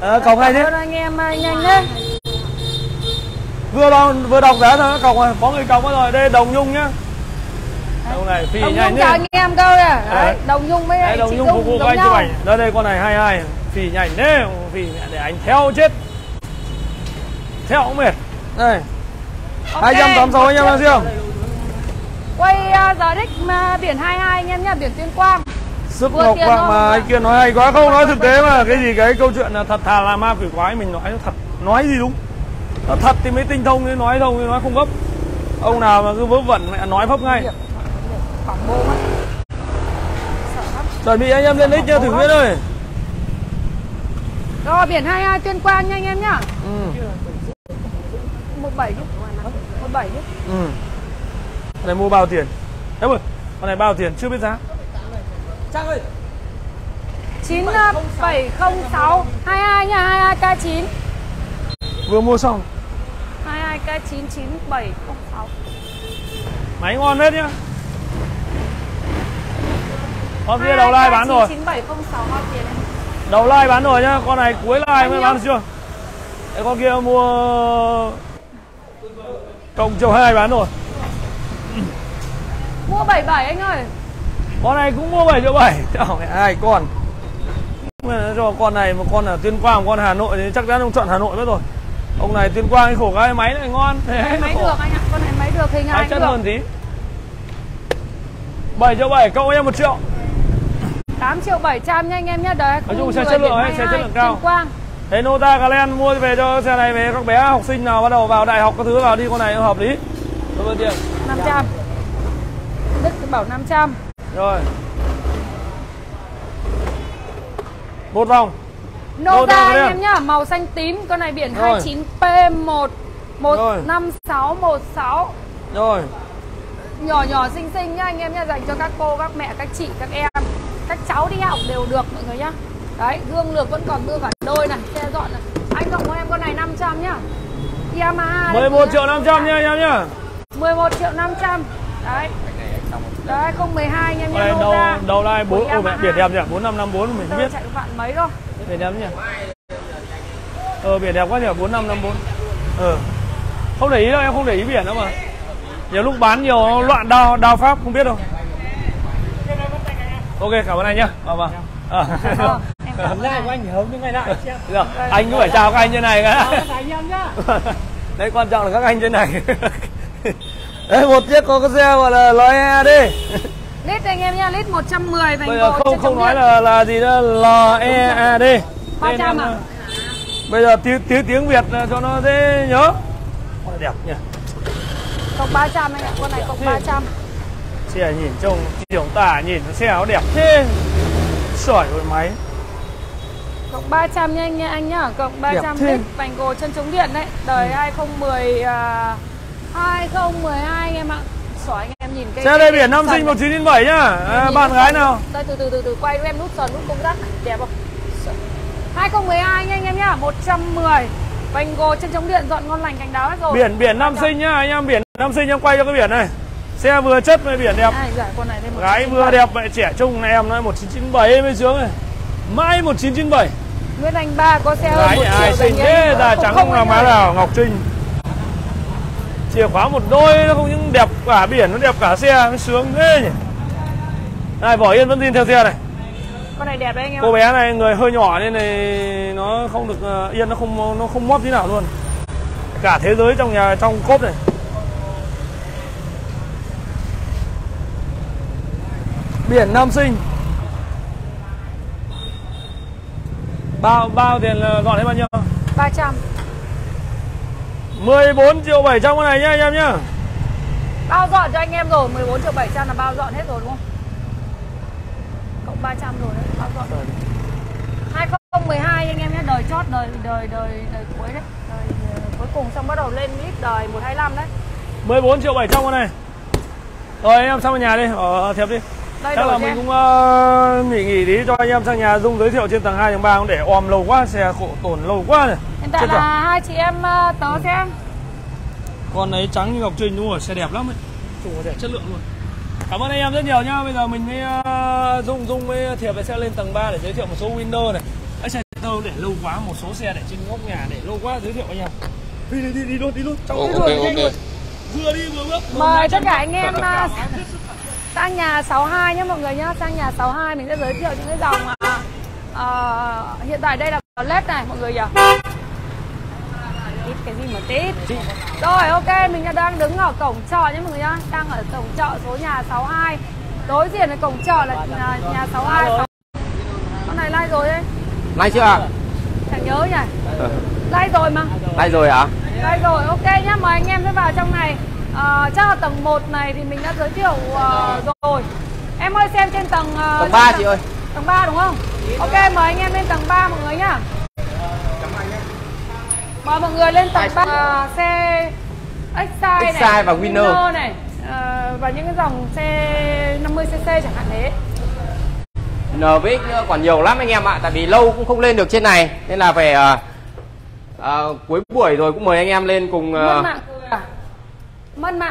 Ờ, cọc này thế. Anh em nhanh lên. Vừa đo, vừa đọc giá thôi, cọc rồi, có người cọc rồi. Đây đồng nhung nhá. Đồng này phi nhanh. Đồng nhung chào anh em đâu à. Đấy, đồng nhung với anh chị Dung. Phục vụ anh chụp ảnh. Đây đây con này hai hai. Phi nhanh thế, phi để anh theo chết. Theo cũng mệt. Đây. Okay. hai trăm tám mươi sáu anh em đang riêng. Quay uh, giờ đích uh, biển hai hai anh em nhá, biển Tuyên Quang. Sức ngọc vàng mà anh Kiên nói hay quá, không nói thực tế mà cái gì cái câu chuyện là thật thà là ma quỷ quái, mình nói thật, nói gì đúng thật thì mới tinh thông, nói thông thì nói không gấp. Ông nào mà cứ vớ vẩn mẹ nói phốc ngay. Chuẩn bị anh em lên đích nha, thử huyết ơi. Rồi biển hai hai Tuyên Quang nha anh em nhá. một bảy nhé, một bảy nhé. Ừ. Con này mua bao tiền? Em ơi, con này bao tiền chưa biết giá. Trang ơi. chín bảy không sáu hai hai nha, hai hai K chín. Vừa mua xong. hai hai K chín chín bảy không sáu. Máy ngon hết nhá. Con kia đầu live bán rồi. hai hai K chín chín bảy không sáu bao tiền em. Đầu live bán rồi nhá, con này cuối live mới bán chưa? Đấy, con kia mua cộng chiều hai bán rồi. Mua bảy bảy anh ơi. Con này cũng mua bảy triệu bảy. Ai con. Cho con này một con là Tuyên Quang, một con Hà Nội thì chắc chắn ông chọn Hà Nội mất rồi. Ông này Tuyên Quang cái khổ cái máy này ngon. Máy, máy được anh ạ, con này máy được hình ảnh. Chắc hơn tí. bảy triệu bảy cộng em một triệu. tám triệu bảy trăm nha anh em nhé. Đấy, không xe chất lượng, xe chất lượng cao. Tuyên Quang. Thế Nota Galen mua về cho xe này về các bé học sinh nào bắt đầu vào đại học các thứ vào đi, con này hợp lý. Bao tiền? năm trăm. Đức bảo năm trăm. Rồi. Một vòng. Nota anh em nhá, màu xanh tím, con này biển rồi. hai chín P một một năm sáu một sáu. Rồi. Nhỏ nhỏ xinh xinh nhá anh em nhá, dành cho các cô, các mẹ, các chị, các em, các cháu đi học đều được mọi người nhá. Đấy, gương lược vẫn còn đưa cả đôi này, xe dọn này. Anh cộng cho em con này năm trăm nhá. Yamaha mười một triệu năm trăm nhá anh em nhá. mười một triệu năm trăm. Đấy. Đấy, không mười hai anh em nhá. Đầu ra. Đầu này bốn ô mẹ biển đẹp nhỉ, bốn năm năm bốn mình đâu biết. Chạy vạn mấy đâu. Biển đẹp nhỉ. Ờ biển đẹp quá nhỉ, bốn năm năm bốn. Ờ. Không để ý đâu, em không để ý biển đâu mà. Nhiều lúc bán nhiều nó loạn đao đao pháp không biết đâu. Ok, cảm ơn anh nhá. Vâng vâng. À. Ờ, em cảm ơn anh. Của anh hớm những ngày lại. Được, anh cũng phải chào các anh trên này cả. Đấy quan trọng là các anh trên này. Đấy, một chiếc có cái xe gọi là lờ e đi. Lít anh em nha, lít một trăm mười và anh không không nói điện. Là là gì đó lờ e a đê. ba trăm ạ. À? Bây giờ tiếng tí, tiếng Việt cho nó dễ nhớ. Ôi, đẹp nhỉ. Cộng ba trăm anh ạ, con này cộng ba trăm. Xe nhìn trông kiểu tả nhìn xe nó đẹp thế. Sỏi rồi máy. Cộng ba trăm nha anh nha, anh nhá, cộng ba trăm lít vành gồ chân chống điện đấy, đời ừ. hai không một hai anh em ạ. Sỏi anh em nhìn cái xe đây biển năm sinh một chín chín bảy nhá. À, bạn gái nào? Đây từ từ từ từ quay em nút sờn nút công tắc đẹp không? hai không một hai nha anh em nhá, một trăm mười. Vành gồ chân chống điện dọn ngon lành cánh đáo hết rồi. Biển biển năm sinh nhá, anh em biển năm sinh em quay cho cái biển này. Xe vừa chất với biển đẹp. Ai, dạ, con này thêm gái vừa đẹp vậy trẻ trung này em nói một chín chín bảy mới sướng này. Mãi một chín chín bảy. Nguyễn Anh Ba có xe hơn một triệu dành thế già trắng không là má nào Ngọc Trinh. Chìa khóa một đôi, nó không những đẹp cả biển, nó đẹp cả xe, nó sướng thế nhỉ. Này Võ Yên vẫn tin theo xe này. Con này đẹp đấy anh em. Cô bé này người hơi nhỏ nên này nó không được yên, nó không nó không móp tí nào luôn. Cả thế giới trong nhà trong cốp này. Biển Nam Sinh. Bao bao tiền là gọn hết bao nhiêu? ba trăm. mười bốn triệu bảy trăm con này nhá anh em nhá. Bao dọn cho anh em rồi, mười bốn triệu bảy trăm là bao dọn hết rồi đúng không? Cộng ba trăm rồi đấy, bao dọn rồi. hai không một hai anh em nhé, đời chót đời đời đời đời cuối đấy, đời cuối cùng xong bắt đầu lên lít đời một hai lăm đấy. mười bốn triệu bảy trăm con này. Rồi anh em sang nhà đi, ở thiệp đi. Đây chắc là mình em. Cũng uh, nghỉ nghỉ tí cho anh em sang nhà. Dung giới thiệu trên tầng hai tầng ba không để om lâu quá, xe khổ tổn lâu quá này. Hiện tại là à? Hai chị em uh, tớ xem. Con ấy trắng như Ngọc Trinh đúng rồi, xe đẹp lắm ấy. Chủ đẹp chất lượng luôn. Cảm ơn anh em rất nhiều nhá. Bây giờ mình mới uh, Dung Dung với Thiệp sẽ lên tầng ba để giới thiệu một số winner này. Các xe tơ để lâu quá, một số xe để trên góc nhà để lâu quá giới thiệu anh em. Đi đi đi đi luôn đi luôn. Trong oh, okay, okay. Luôn. Vừa đi vừa bước. Mời tất cả anh em uh, sang nhà sáu hai nhé mọi người nhá, sang nhà sáu hai mình sẽ giới thiệu những cái dòng mà uh, hiện tại đây là led này mọi người nhỉ. Tít cái gì mà tít. Rồi ok, mình đang đứng ở cổng trọ nhé mọi người nhá, đang ở cổng trọ số nhà sáu hai. Đối diện với cổng trọ là nhà, nhà sáu hai. Con này like rồi đấy. Like chưa ạ? À? Chẳng nhớ nhỉ. Like rồi mà. Like rồi ạ? À? Like rồi, ok nhá, mời anh em sẽ vào trong này. À, chắc là tầng một này thì mình đã giới thiệu uh, rồi. Em ơi xem trên tầng uh, tầng ba tầng, chị ơi. Tầng ba đúng không? Ok mời anh em lên tầng ba mọi người nhá. Mời mọi người lên tầng ba uh, xe X-Size này và Winner, Winner này uh, và những cái dòng xe năm mươi xê xê chẳng hạn thế. N V X còn nhiều lắm anh em ạ, tại vì lâu cũng không lên được trên này nên là phải uh, uh, cuối buổi rồi cũng mời anh em lên cùng uh, Mân mạng. Mân mạng